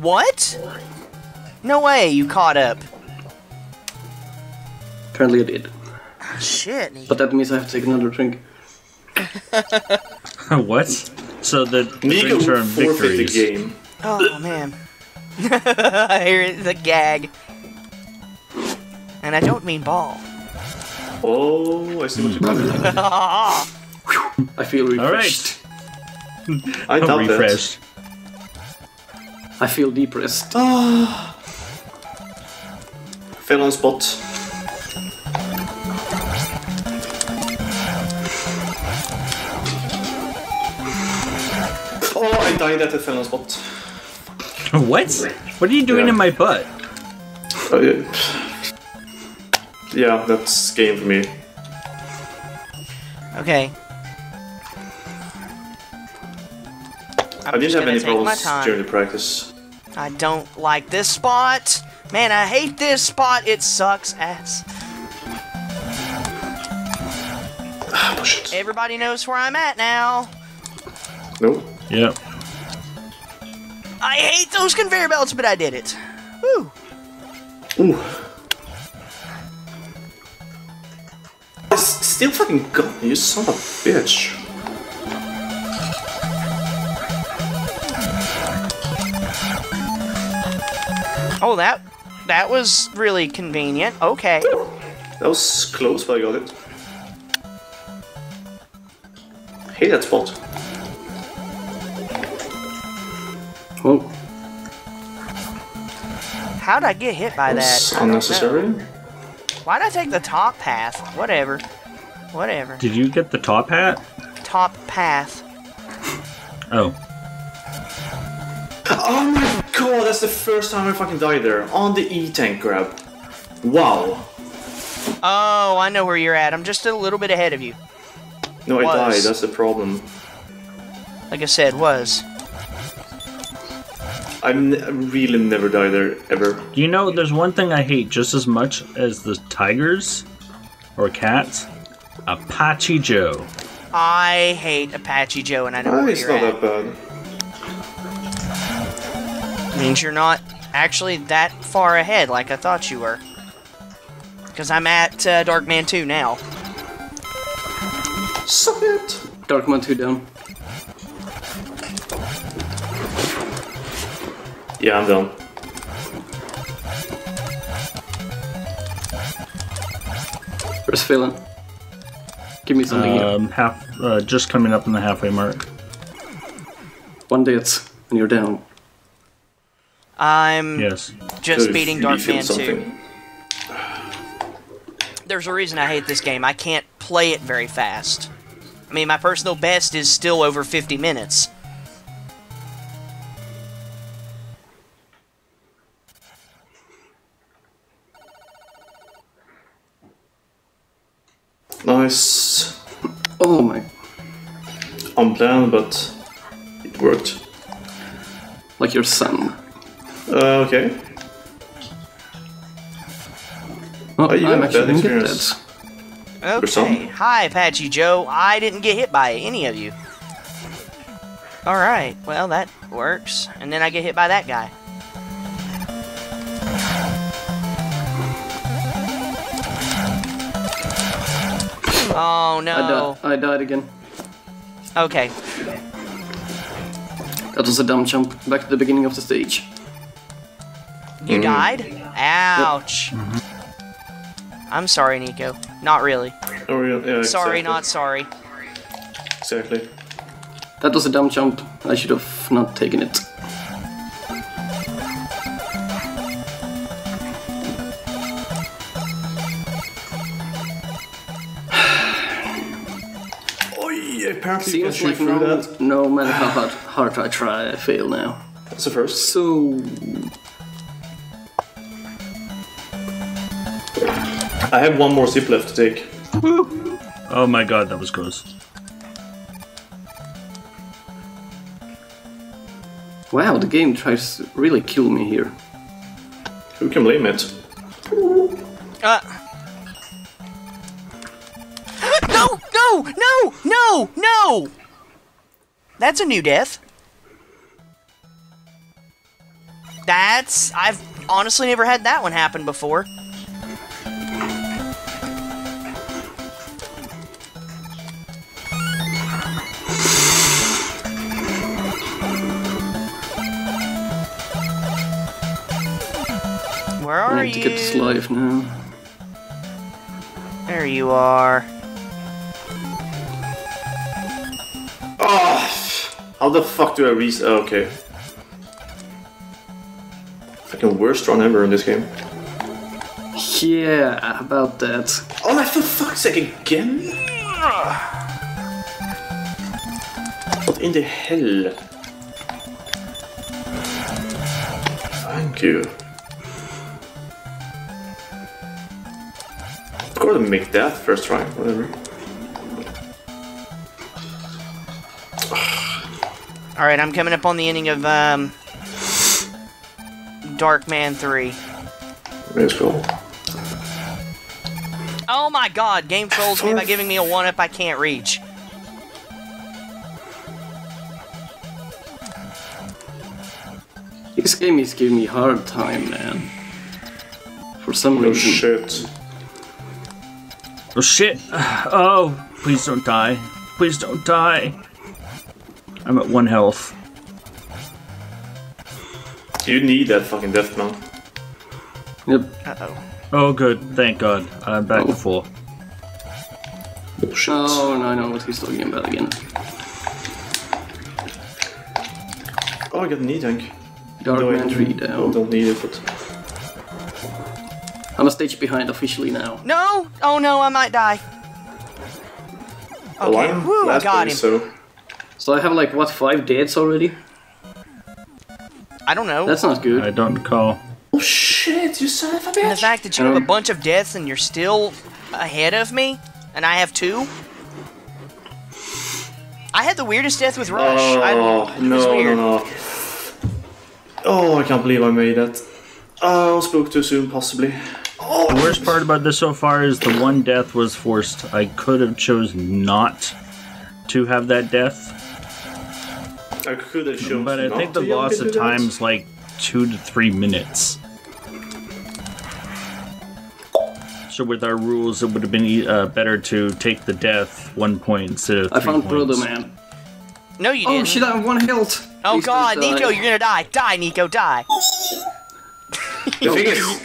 What? No way, you caught up. Apparently I did. Oh, shit. Nico. But that means I have to take another drink. What? So the Nico term forfeit the game. Oh man. I hear the gag. And I don't mean ball. Oh, I see what you're doing. I feel refreshed. All right. I feel refreshed. I feel depressed. Oh. Fell on spot. Oh, I died at a fell on spot. What? What are you doing yeah. in my butt? Oh, yeah. Yeah, that's game for me. Okay. I'm I didn't have any problems during the practice. I don't like this spot. Man, I hate this spot. It sucks ass. Push it. Everybody knows where I'm at now. Nope. Yep. I hate those conveyor belts, but I did it. Woo. Ooh. It's still fucking got me, you son of a bitch. Oh, that that was really convenient. Okay. That was close, but I got it. I hate that spot. Oh. How'd I get hit by that? That unnecessary. Why'd I take the top path? Whatever. Whatever. Did you get the top hat? Top path. Oh. Oh my god, that's the first time I fucking died there. On the E-tank grab. Wow. Oh, I know where you're at. I'm just a little bit ahead of you. No, was. I died. That's the problem. Like I said, was. I really never die there, ever. You know, there's one thing I hate just as much as the tigers or cats. Apache Joe. I hate Apache Joe, and I know oh, where it's you're not at. That bad. Means you're not actually that far ahead like I thought you were. Because I'm at uh, Darkman two now. Suck it! Darkman two down. Yeah, I'm done. Where's Fellon? Give me something. Um, half, uh, just coming up on the halfway mark. One dance, and you're down. I'm yes. just so beating Darkman two. There's a reason I hate this game. I can't play it very fast. I mean, my personal best is still over fifty minutes. Nice. Oh my. Unplanned, but it worked. Like your son. Uh, okay. Well, oh, you I'm actually didn't get that. Okay. Hi, Apache Joe. I didn't get hit by any of you. Alright. Well, that works. And then I get hit by that guy. Oh no! I, di I died again. Okay. That was a dumb jump back to the beginning of the stage. You mm. died? Ouch! Yep. Mm-hmm. I'm sorry, Nico. Not really. Oh, really? Yeah, sorry, exactly. Not sorry. Exactly. That was a dumb jump. I should have not taken it. Apparently seems like no, that. no matter how hard, hard I try, I fail now. That's the first. So... I have one more zip left to take. Woo. Oh my god, that was close. Wow, the game tries to really kill me here. Who can blame it? Uh. No! No! No! No! No! That's a new death. That's... I've honestly never had that one happen before. Where are you? I need to get this life now. There you are. Oh, how the fuck do I reach? Oh, okay. Fucking worst run ever in this game. Yeah, about that. Oh my, for fuck's sake, again? What in the hell? Thank you. I've got to make that first try, whatever. Alright, I'm coming up on the ending of um, Darkman three. That's cool. Oh my god, game trolls me by giving me a one-up I can't reach. This game is giving me a hard time, man. For some oh, reason. Shit. Oh shit. Oh, please don't die. Please don't die. I'm at one health. You need that fucking death mount. Yep. Uh-oh. Oh good, thank god. I'm back to oh. full. Oh shit. Oh, no, I know what he's talking about again. Oh, I got knee dunk. Darkman three down. I don't need it, but... I'm a stage behind officially now. No! Oh no, I might die. Okay, well, woo, I got him. So. so I have like, what, five deaths already? I don't know. That's not good. I don't recall. Oh shit, you son of a bitch! And the fact that you um, have a bunch of deaths and you're still ahead of me, and I have two? I had the weirdest death with Rush. Oh, I, it no, was weird. no, no. Oh, I can't believe I made that. I uh, spoke too soon, possibly. Oh, the worst part about this so far is the one death was forced. I could have chosen not to have that death. I could have chosen But I not think the loss of time is like two to three minutes. So with our rules, it would have been uh, better to take the death one point instead of three points. I found Brother Man. No, you didn't. Oh shit, I'm one health. Oh Please god, Nico, you're gonna die. Die, Nico, die. The thing is,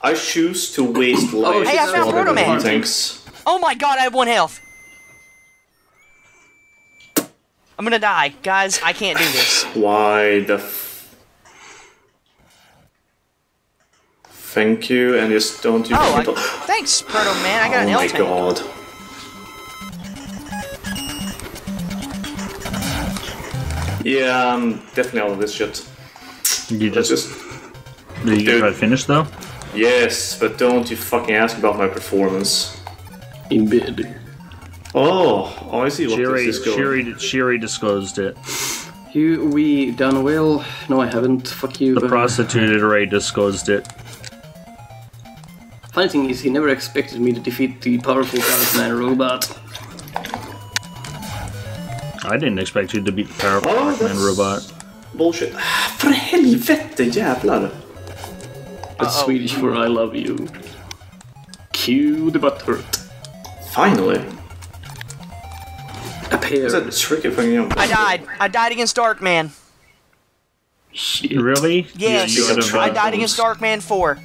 I choose to waste life. Hey, I found Brother Man. Thanks. Oh my god, I have one health. I'm gonna die. Guys, I can't do this. Why the f... Thank you, and just don't you... Oh, I... thanks, Brother Man. I got oh an L tank. Oh my god. Yeah, I'm definitely out of this shit. You just, just did you try to finish though? Yes, but don't you fucking ask about my performance. In bed. Oh, oh I see what Sherry, this is going. Sherry, Sherry disclosed it. You, we done well? No, I haven't. Fuck you. The um, prostitute Ray disclosed it. Funny thing is, he never expected me to defeat the powerful Darkman robot. I didn't expect you to beat the powerful oh, Darkman robot. Bullshit. För helvete jävlar. That's uh -oh. Swedish for I love you. Cue the butthurt. Finally. A pair. Is that a tricky thing? I died. I died against Darkman. Shit. Really? Yes. Yeah, I died against Darkman four.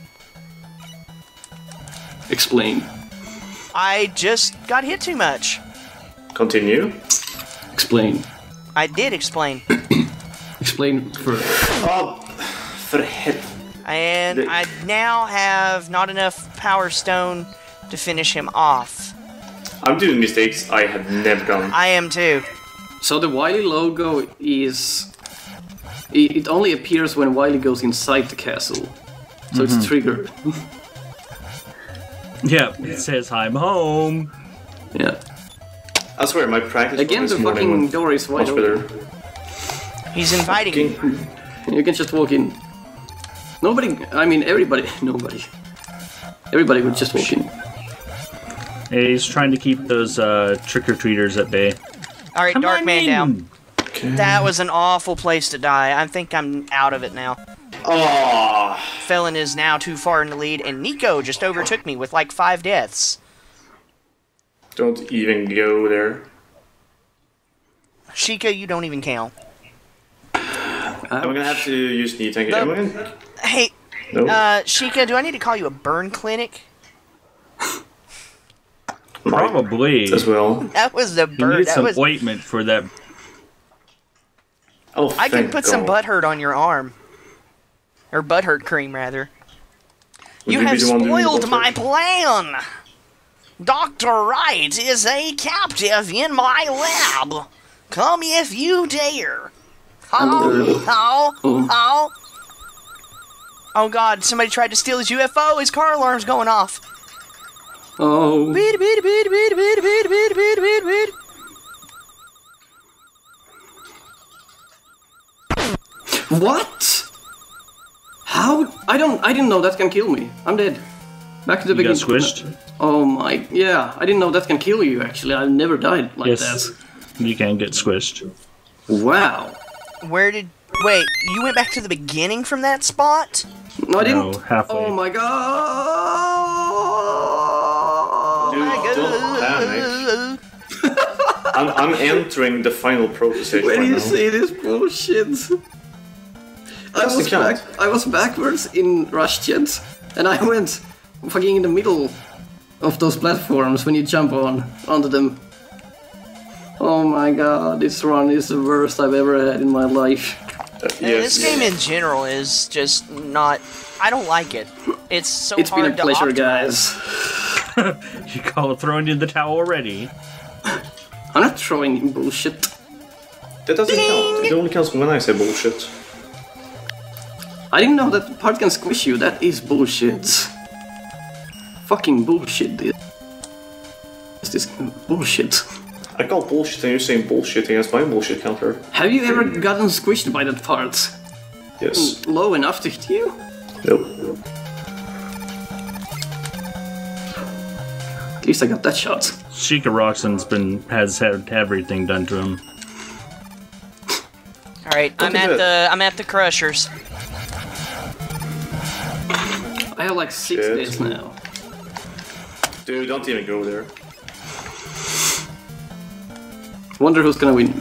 Explain. I just got hit too much. Continue. Explain. I did explain. Explain for. Oh, for hit. And the... I now have not enough Power Stone to finish him off. I'm doing mistakes I have never done. I am too. So the Wily logo is. It only appears when Wily goes inside the castle. So mm-hmm. it's triggered. yeah, it yeah. says, I'm home. Yeah. I swear, my practice Again, the fucking door is wide open. He's inviting me. You can just walk in. Nobody, I mean everybody, nobody. Everybody would just walk in. Hey, he's trying to keep those uh, trick-or-treaters at bay. Alright, Darkman down. Okay. That was an awful place to die. I think I'm out of it now. Oh. Fellon is now too far in the lead, and Nico just overtook me with like five deaths. Don't even go there. Shika, you don't even count. I'm gonna have to use knee tank. Hey, no. uh, Shika, do I need to call you a burn clinic? Probably. As well. That was the burn. You need that some was... ointment for that. Oh, I can put God. some butthurt on your arm. Or butthurt cream, rather. Would you, you have spoiled my plan! Doctor Wright is a captive in my lab. Come if you dare. Oh, oh, oh. Oh god, somebody tried to steal his U F O. His car alarm's going off. Oh. Beat, beat, beat, beat, beat, beat, beat, beat, beat, beat. What? How? I don't. I didn't know that can kill me. I'm dead. Back to the you beginning. You got squished? Oh my. Yeah. I didn't know that can kill you. Actually, I've never died like yes, that. Yes. You can get squished. Wow. Where did? Wait. You went back to the beginning from that spot? No, I didn't. No, halfway. Oh my god. Dude, my god. Don't panic. I'm, I'm entering the final process right now. When you say this bullshit. I was, back, I was backwards in Rush Jet, and I went fucking in the middle of those platforms when you jump on onto them. Oh my god, this run is the worst I've ever had in my life. Uh, yes. This game in general is just not... I don't like it. It's so it's hard to It's been a pleasure, optimize. guys. You call throwing in the towel already. I'm not throwing in bullshit. That doesn't Ding! count. It only counts when I say bullshit. I didn't know that part can squish you. That is bullshit. Fucking bullshit, dude. Is this bullshit? I call bullshit and you're saying bullshit against my bullshit counter. Have you ever gotten squished by that part? Yes. Low enough to hit you? Nope. At least I got that shot. Shikaroxen's been has had everything done to him. All right, I'm at it. the I'm at the crushers. I have like six Shit. days now. Dude, don't even go there. Wonder who's gonna win.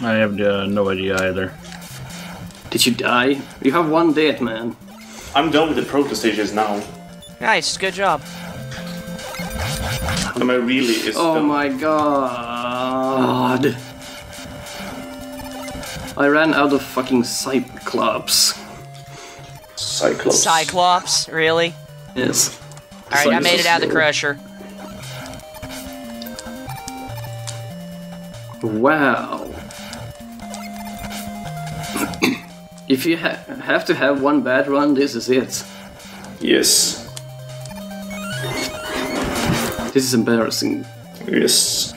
I have uh, no idea either. Did you die? You have one death, man. I'm done with the protest stages now. Nice, good job. Am I really? Is oh dumb. my god! I ran out of fucking Cyclops. Cyclops. Cyclops, really? Yes. All right, Cyclops. I made it out of the crusher. Wow. If you ha have to have one bad run, this is it. Yes. This is embarrassing. Yes.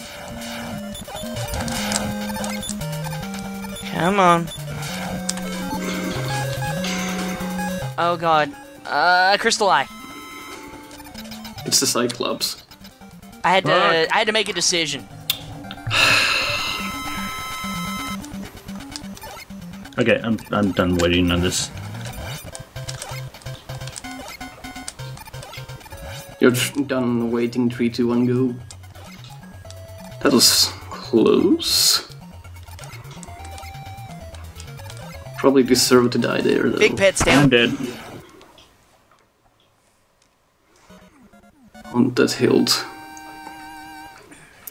Come on. Oh god. Uh, Crystal Eye. It's the Cyclops. I had to. Fuck. I had to make a decision. Okay, I'm. I'm done waiting on this. You're done waiting. Three, two, one, go. That was close. Probably deserved to die there, though. Big pet's down. I'm dead. On that hill.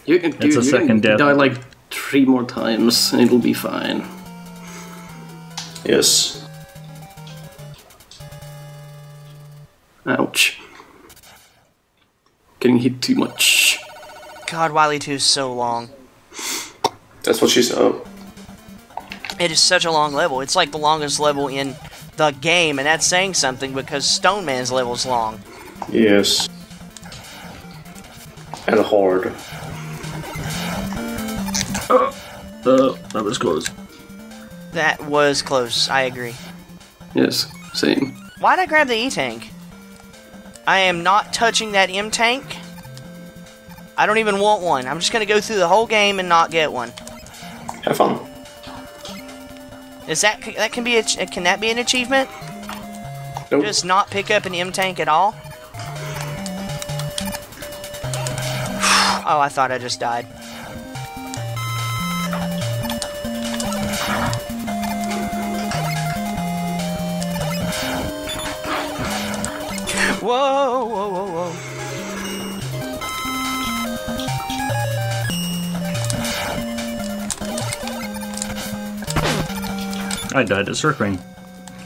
You can, dude, a you second can death. die like three more times and it'll be fine. Yes. Ouch. Getting hit too much. God, Wily two is so long. That's what she said. It is such a long level. It's like the longest level in the game, and that's saying something because Stone Man's level is long. Yes. And hard. Oh, oh, that was close. That was close. I agree. Yes, same. Why'd I grab the E-Tank? I am not touching that M tank. I don't even want one. I'm just gonna go through the whole game and not get one. Have fun. Is that that can be a, can that be an achievement? Nope. Just not pick up an M tank at all. Oh, I thought I just died. Whoa, whoa, whoa, whoa. I died at circling.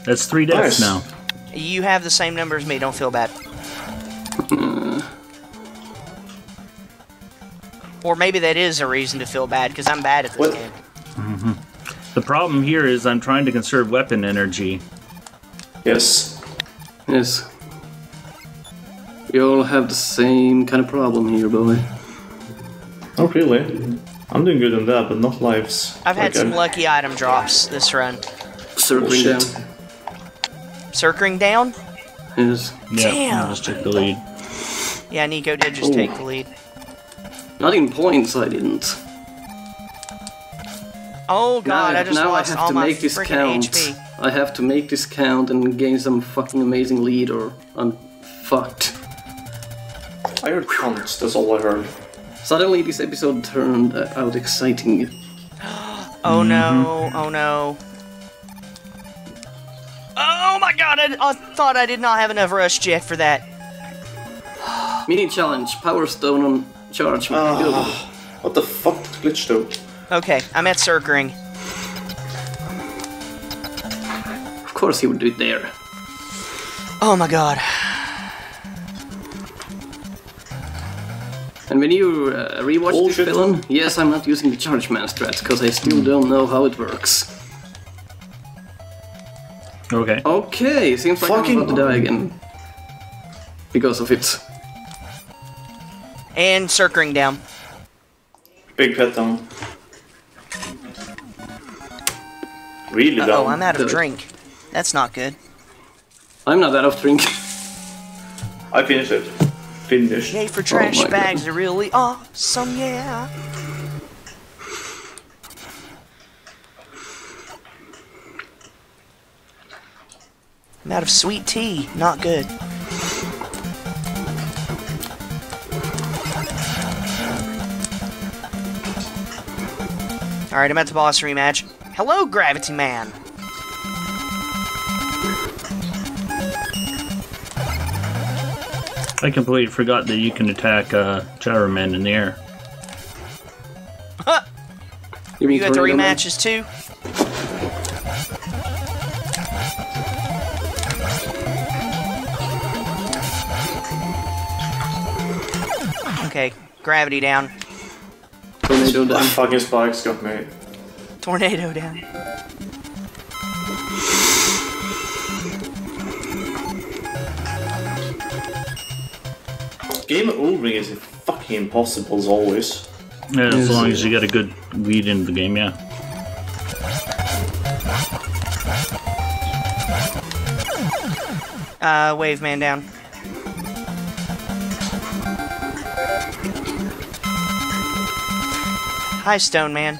That's three deaths nice. now. You have the same number as me, don't feel bad. Or maybe that is a reason to feel bad, because I'm bad at this what? game. Mm-hmm. The problem here is I'm trying to conserve weapon energy. Yes. Yes. We all have the same kind of problem here, boy. Oh, really? I'm doing good on that, but not lives. I've like had some I've... lucky item drops this run. Circling down. Circling down? Yes. Damn. Yeah, I just took the lead. Yeah, Nico did just Ooh. take the lead. Not in points, I didn't. Oh god, now, I just now lost I have all to my make this count. H P. I have to make this count and gain some fucking amazing lead or I'm fucked. I heard counts, that's all I heard. Suddenly this episode turned out exciting. Oh no, oh no. Oh my god, I, I thought I did not have enough Rush Jet for that. Mini challenge, Power Stone on Charge Man. Oh, what the fuck glitch though? Okay, I'm at circling. Of course he would do it there. Oh my god. And when you uh, rewatch Bullshit. this villain, yes, I'm not using the Charge Man strat, because I still don't know how it works. Okay. Okay, seems like Fucking I'm about to die again. Because of it. And circling down. Big pet down. Really uh -oh, down. Oh, I'm out of the... drink. That's not good. I'm not out of drink. I finished it. Finished. Yay for trash oh bags, God. are really awesome, yeah. I'm out of sweet tea, not good. Alright, I'm at the boss rematch. Hello, Gravity Man! I completely forgot that you can attack uh, Gyro Man in the air. Huh. You, you got three matches too? Okay, gravity down. Tornado down. Fucking spikes got me. Tornado down. Game over is fucking impossible as always. Yeah, as long as you get a good lead into the game, yeah. Uh, Wave Man down. Hi, Stone Man.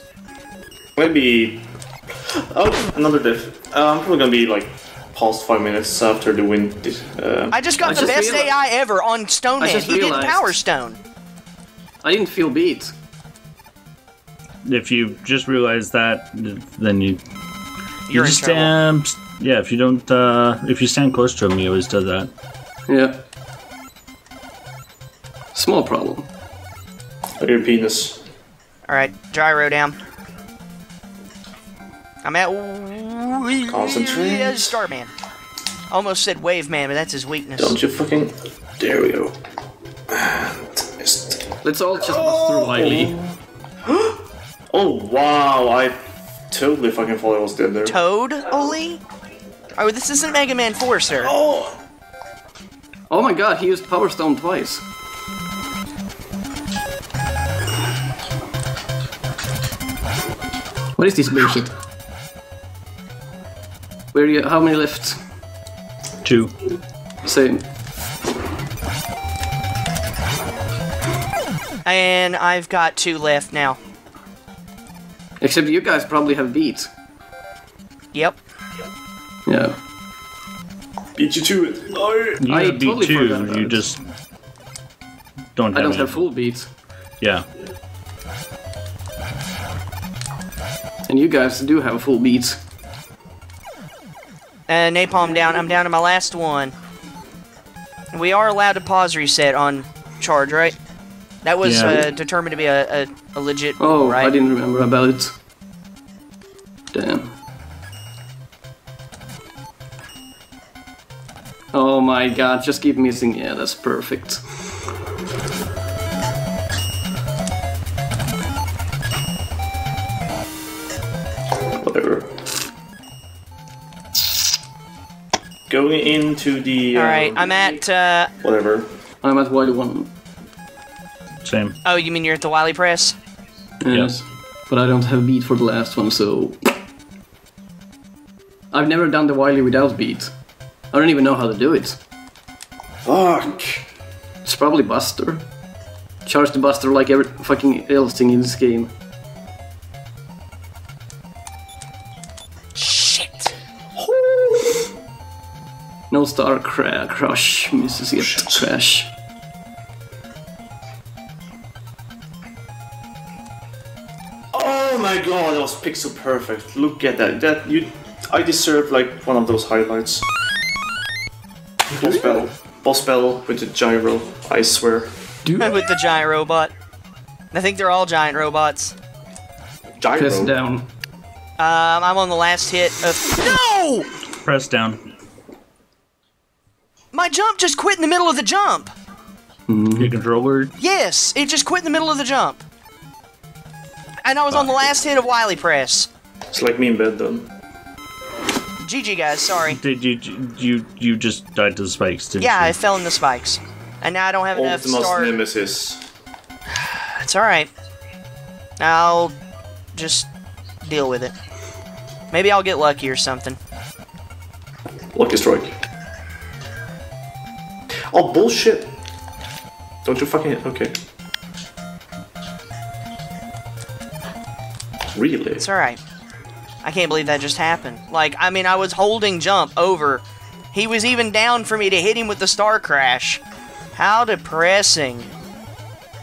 Maybe. Oh, another diff. Uh, I'm probably gonna be like. Past five minutes after the win. Uh, I just got I the just best realized. A I ever on Stone Man. He did Power Stone. I didn't feel beat. If you just realize that, then you you're you just stand. Yeah, if you don't, uh, if you stand close to him, he always does that. Yeah. Small problem. Your penis. All right, gyro down. I'm at Concentrate. Starman. Almost said Wave Man, but that's his weakness. Don't you fucking... There we go. Let's all just oh. through Wily. Oh, wow. I totally fucking thought I was dead there. Toad, Oli? Oh, this isn't Mega Man four, sir. Oh, oh my god, he used Power Stone twice. What is this bullshit? Where you? How many left? Two. Same. And I've got two left now. Except you guys probably have beat. Yep. Yeah. Beat you to it. No. You I beat totally two. Forgot about you it. just don't. Have I don't any. have full beat. Yeah. And you guys do have full beat. Uh, napalm down. I'm down to my last one. We are allowed to pause reset on charge, right? That was yeah. uh, determined to be a, a, a legit rule, oh, right? I didn't remember about it. Damn. Oh my god, just keep missing. Yeah, that's perfect. Whatever. Going into the... Uh, Alright, I'm at... Uh, whatever. I'm at Wily one. Same. Oh, you mean you're at the Wily Press? And, yes. But I don't have beat for the last one, so... I've never done the Wily without beat. I don't even know how to do it. Fuck! It's probably Buster. Charge the Buster like every fucking else thing in this game. Shit! No star cra crush, misses it. Shit. Crash. Oh my god, that was pixel perfect. Look at that. That you, I deserve like one of those highlights. Boss battle. Boss battle with the gyro, I swear. Dude. With the giant robot. I think they're all giant robots. Gyro? Press down. Um, I'm on the last hit of... No! Press down. My jump just quit in the middle of the jump! Mm-hmm. Your controller? Yes, it just quit in the middle of the jump. And I was oh. on the last hit of Wily Press. It's like me in bed, though. G G, guys, sorry. Did you, you, you just died to the spikes, didn't yeah, you? Yeah, I fell in the spikes. And now I don't have enough star. Nemesis. It's alright. I'll just deal with it. Maybe I'll get lucky or something. Lucky strike. Oh, bullshit! Don't you fucking hit. Okay. Really? It's alright. I can't believe that just happened. Like, I mean, I was holding jump over. He was even down for me to hit him with the star crash. How depressing.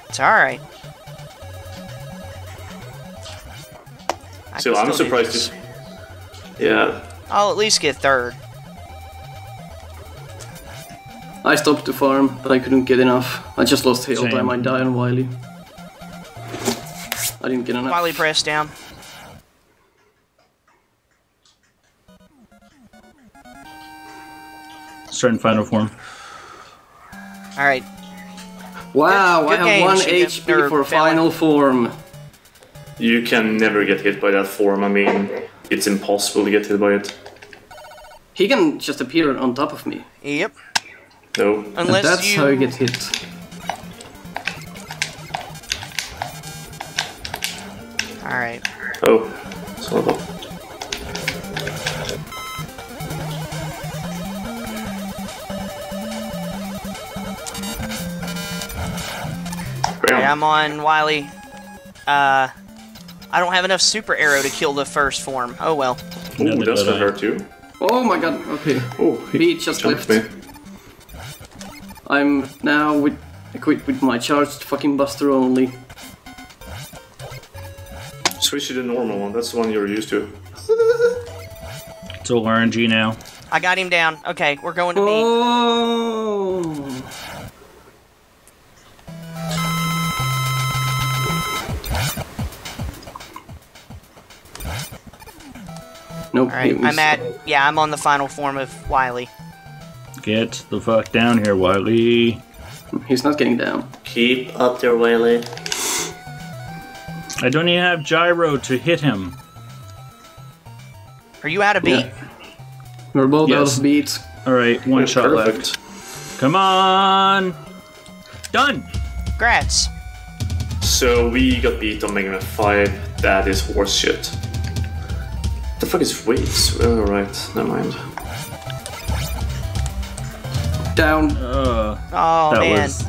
It's alright. So I'm surprised this. Yeah. I'll at least get third. I stopped the farm, but I couldn't get enough. I just lost hail time. I died on Wily. I didn't get enough. Wily press down. Starting final form. All right. Wow, good, good I have game. one H P for final form. You can never get hit by that form. I mean, it's impossible to get hit by it. He can just appear on top of me. Yep. No. Unless and that's you... how you get hit. All right. Oh, it's horrible. I'm on Wily. Uh, I don't have enough super arrow to kill the first form. Oh well. Ooh, that's for her too. Oh my god, okay. Oh, he just left. Me. I'm now with, equipped with my charged fucking buster only. Switch to the normal one, that's the one you're used to. It's all R N G now. I got him down. Okay, we're going to meet. Oh. Nope, all right, was... I'm at, yeah, I'm on the final form of Wily. Get the fuck down here, Wily. He's not getting down. Keep up there, Wily. I don't even have gyro to hit him. Are you out of beat? Yeah. We're both yes. out of beat. Alright, one We're shot perfect. left. Come on! Done! Grats. So we got beat on Mega Man five. That is horse shit. The fuck is waves? Oh, right, never mind. Down. Uh, oh that man! Was,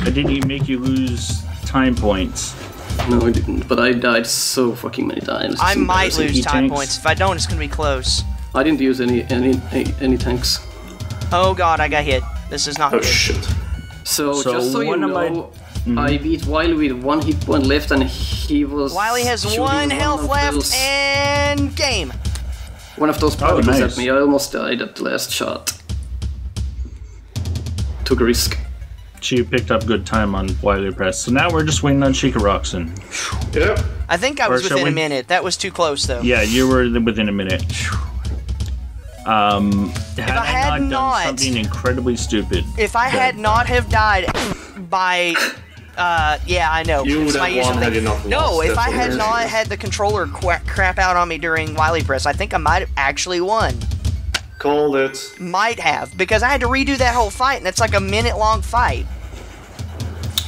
I didn't even make you lose time points. No, I didn't. But I died so fucking many times. I might lose time points. If I don't, it's gonna be close. I didn't use any any any, any tanks. Oh god, I got hit. This is not oh, good. Oh shit! So, so just so you know, I, mm-hmm. I beat Wily with one hit point left, and he was. Wily has one health one left those. and. Game. One of those particles oh, nice. at me. I almost died at the last shot. Took a risk. She picked up good time on Wily Press. So now we're just waiting on Shikaroxen. Yep. I think I was or within a minute. That was too close, though. Yeah, you were within a minute. Um, had if I had I not, not done something incredibly stupid. If I had not have died by. Uh, yeah, I know. You would have won had you not lost. No, if I had not had the controller crap out on me during Wily Press, I think I might have actually won. Called it. Might have, because I had to redo that whole fight, and it's like a minute-long fight.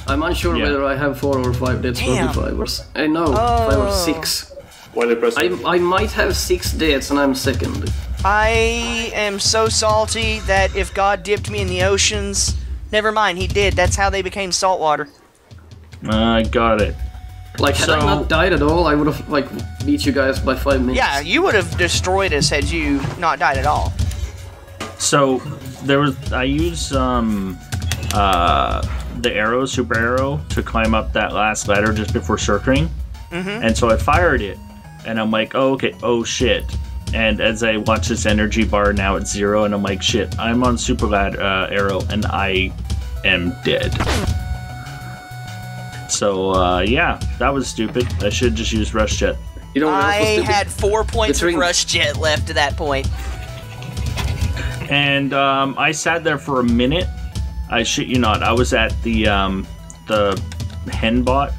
I'm unsure yeah. whether I have four or five deaths forty-fivers. I know, oh. five or six. I, I might have six deaths and I'm second. I am so salty that if God dipped me in the oceans... Never mind, he did. That's how they became saltwater. I got it. Like, had so, I not died at all, I would have, like, beat you guys by five minutes. Yeah, you would have destroyed us had you not died at all. So, there was... I used, um... Uh... the arrow, super arrow, to climb up that last ladder just before circling. Mm-hmm. And so I fired it. And I'm like, oh, okay, oh, shit. And as I watch this energy bar now at zero, and I'm like, shit, I'm on super ladder, uh, arrow, and I am dead. So, uh, yeah, that was stupid. I should just use Rush Jet. You know what I had four points of Rush Jet left at that point. And um, I sat there for a minute. I shit you not. I was at the, um, the hen bot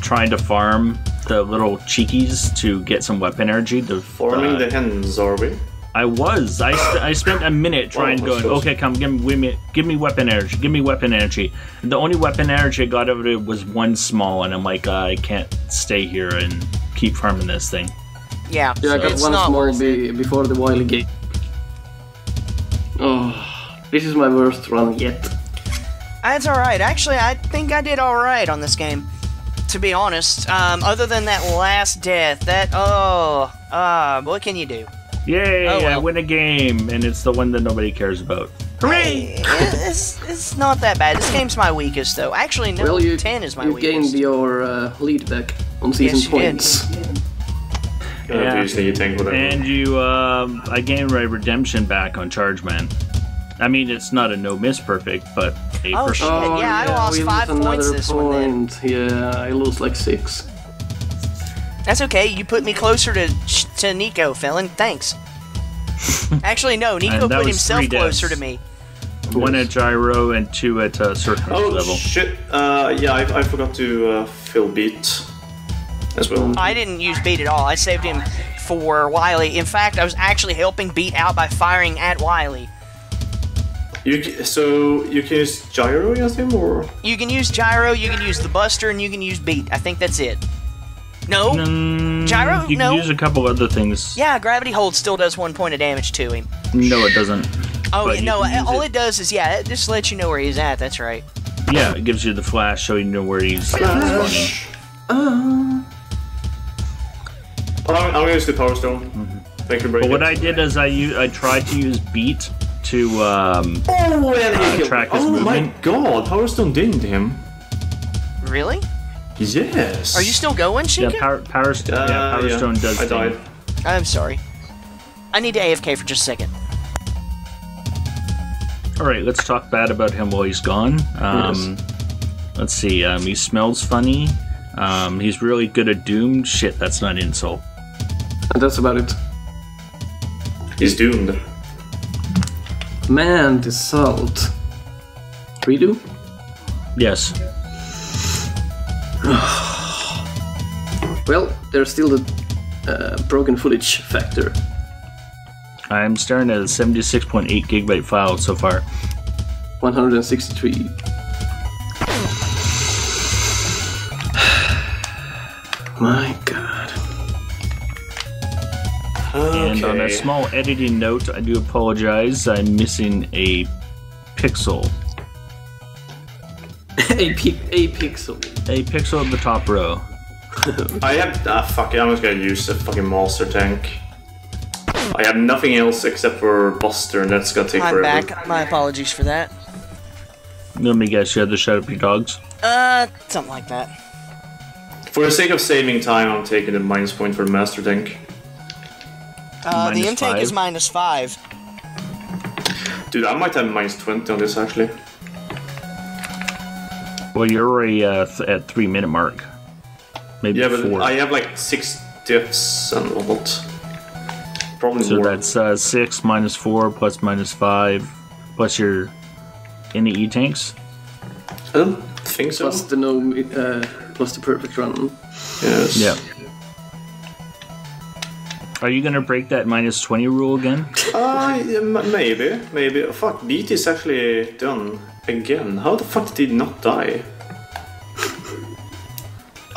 trying to farm the little cheekies to get some weapon energy. To, Forming uh, the hens, are we? I was. I, st I spent a minute trying to go, okay, come, give me, give me weapon energy. Give me weapon energy. And the only weapon energy I got out of it was one small, and I'm like, uh, I can't stay here and keep farming this thing. Yeah, yeah, so I got one small be before the Wily game. Oh, this is my worst run yet. That's alright. Actually, I think I did alright on this game. To be honest, um, other than that last death, that, oh, uh, what can you do? Yay, oh, well. I win a game, and it's the one that nobody cares about. Hooray! it's, it's not that bad. This game's my weakest, though. Actually, no, well, you, ten is my you weakest. You gained your uh, lead back on season yes, points. You yeah. Usually you take whatever. And you, um, I gained my redemption back on Charge Man. I mean, it's not a no-miss perfect, but a oh, shit. Oh, yeah, I yeah. lost we five points this one point. Then. Yeah, I lost like six. That's okay, you put me closer to to Nico, Fellon. Thanks. Actually, no, Nico put himself closer to me. One at Gyro and two at uh, Circle oh, level. Oh, shit. Uh, yeah, I, I forgot to uh, fill Beat as well. I didn't use Beat at all. I saved him for Wily. In fact, I was actually helping Beat out by firing at Wily. You, so you can use Gyro, I assume, or you can use Gyro, you can use the Buster, and you can use Beat. I think that's it. No, mm, Gyro. You no. can use a couple other things. Yeah, Gravity Hold still does one point of damage to him. No, it doesn't. Oh no, all it. it does is yeah, it just lets you know where he's at. That's right. Yeah, it gives you the flash so you know where he's. Flash. Uh. Well, I'm gonna use the Power Stone. Mm-hmm. Thank you, But what I did is I u I tried to use Beat. To um, oh, uh, track his oh movement. My god, Power Stone dinged him. Really? Yes. Are you still going, Shika? Yeah, Power, power, uh, yeah, power yeah. Stone does I died. Ding. I'm sorry. I need to A F K for just a second. Alright, let's talk bad about him while he's gone. Um, yes. Let's see, um, he smells funny. Um, he's really good at Doom. Shit, that's not an insult. That's about it. He's doomed. Man, the salt. Redo? Yes. Well, there's still the uh, broken footage factor. I'm staring at a seventy-six point eight gigabyte file so far. one hundred sixty-three. My god. Okay. And on a small editing note, I do apologize, I'm missing a pixel. a, pi a pixel. A pixel at the top row. I have... Ah, fuck it, I'm just gonna use a fucking monster tank. I have nothing else except for Buster, and that's gonna take I'm forever. I'm back. My apologies for that. Let me guess, you had to shut up your dogs? Uh, something like that. For the sake of saving time, I'm taking a minus point for Master Tank. Uh, the intake five. Is minus five. Dude, I might have minus twenty on this, actually. Well, you're already uh, th at three minute mark. Maybe yeah, four. But I have like six diffs and what? Probably so more. So that's uh, six minus four plus minus five plus your any E tanks. I don't think so. Plus the no, uh, plus the perfect run. Yes. Yeah. Are you gonna break that minus twenty rule again? Uh, maybe, maybe. Fuck, Beat is actually done again. How the fuck did he not die?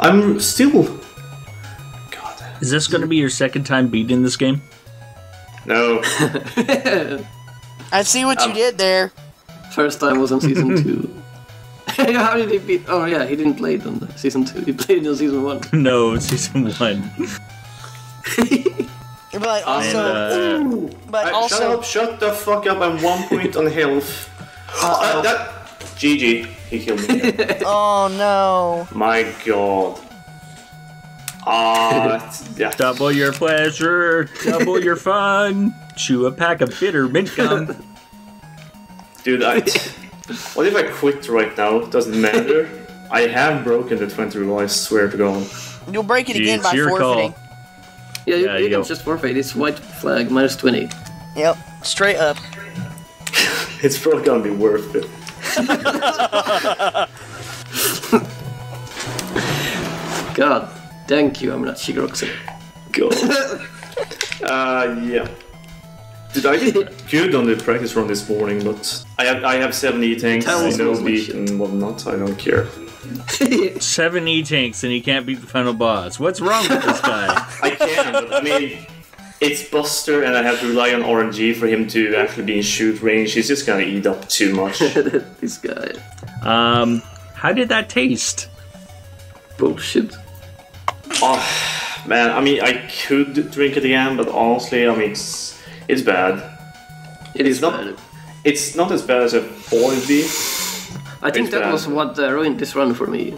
I'm still... God. Is this going to be your second time beating this game? No. I see what um, you did there. First time was on season two. How did he beat... Oh yeah, he didn't play it on season two. He played it on season one. No, season one. But also... And, uh, but right, also... Shut up, shut the fuck up, I'm one point on health. Uh, uh, that... G G, he killed me. Oh no. My god. Ah, yeah. Double your pleasure, double your fun. Chew a pack of bitter mint gum. Dude, I... What if I quit right now? Doesn't matter. I have broken the twenty rule, I swear to God. You'll break it Jeez, again by forfeiting. Call. Yeah, you, yeah, you can just forfeit. It's white flag, minus twenty. Yep, straight up. It's probably gonna be worth it. God, thank you, I'm not Shikaroxen. God. uh, yeah. Did I good on the practice run this morning, but I have I have seven E tanks, I know beat and whatnot, I don't care. Seven E tanks and he can't beat the final boss. What's wrong with this guy? I can, but I mean it's Buster, and I have to rely on R N G for him to actually be in shoot range. He's just gonna eat up too much. This guy. Um, how did that taste? Bullshit. Oh, man. I mean, I could drink it again, but honestly, I mean, it's it's bad. It is not. Bad. It's not as bad as a four D. I think it's that bad. was what uh, ruined this run for me.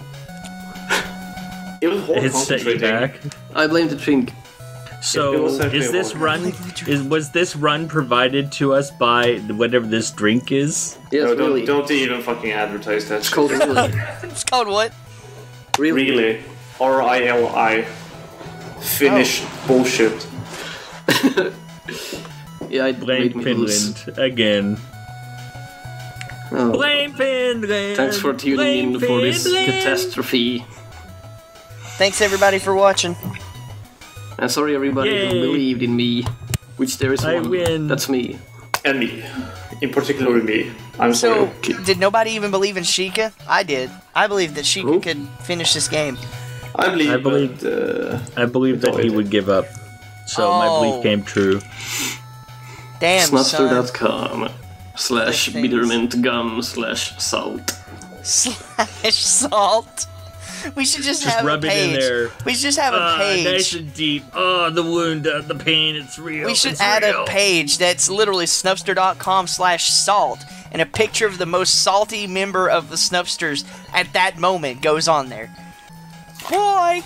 It was hard it's concentrating. Back. I blame the drink. So is this run is was this run provided to us by whatever this drink is? Yes, no, don't, really. Don't even fucking advertise that. It's called Really. It's called what? Really. Really. R I L I. Finnish oh. bullshit. Yeah, I blame Finland lose. again. Oh. Blame Finland. Thanks for tuning blame in for this Finland. catastrophe. Thanks everybody for watching. And sorry everybody Yay. who believed in me, which there is I one. Win. That's me. And me. In particular me. I'm so, sorry. Did nobody even believe in Sheikah? I did. I believed that Sheikah Ooh. could finish this game. I believed I believed, uh, I believed that he would give up. So oh. my belief came true. Damn, Snupster dot com slash bittermint gum slash salt. Slash salt. We should just, just have rub a page. It in there. We should just have uh, a page. Nice and deep. Oh, the wound, uh, the pain, it's real. We should it's add real. a page that's literally snupster dot com slash salt, and a picture of the most salty member of the Snupsters at that moment goes on there. Boy!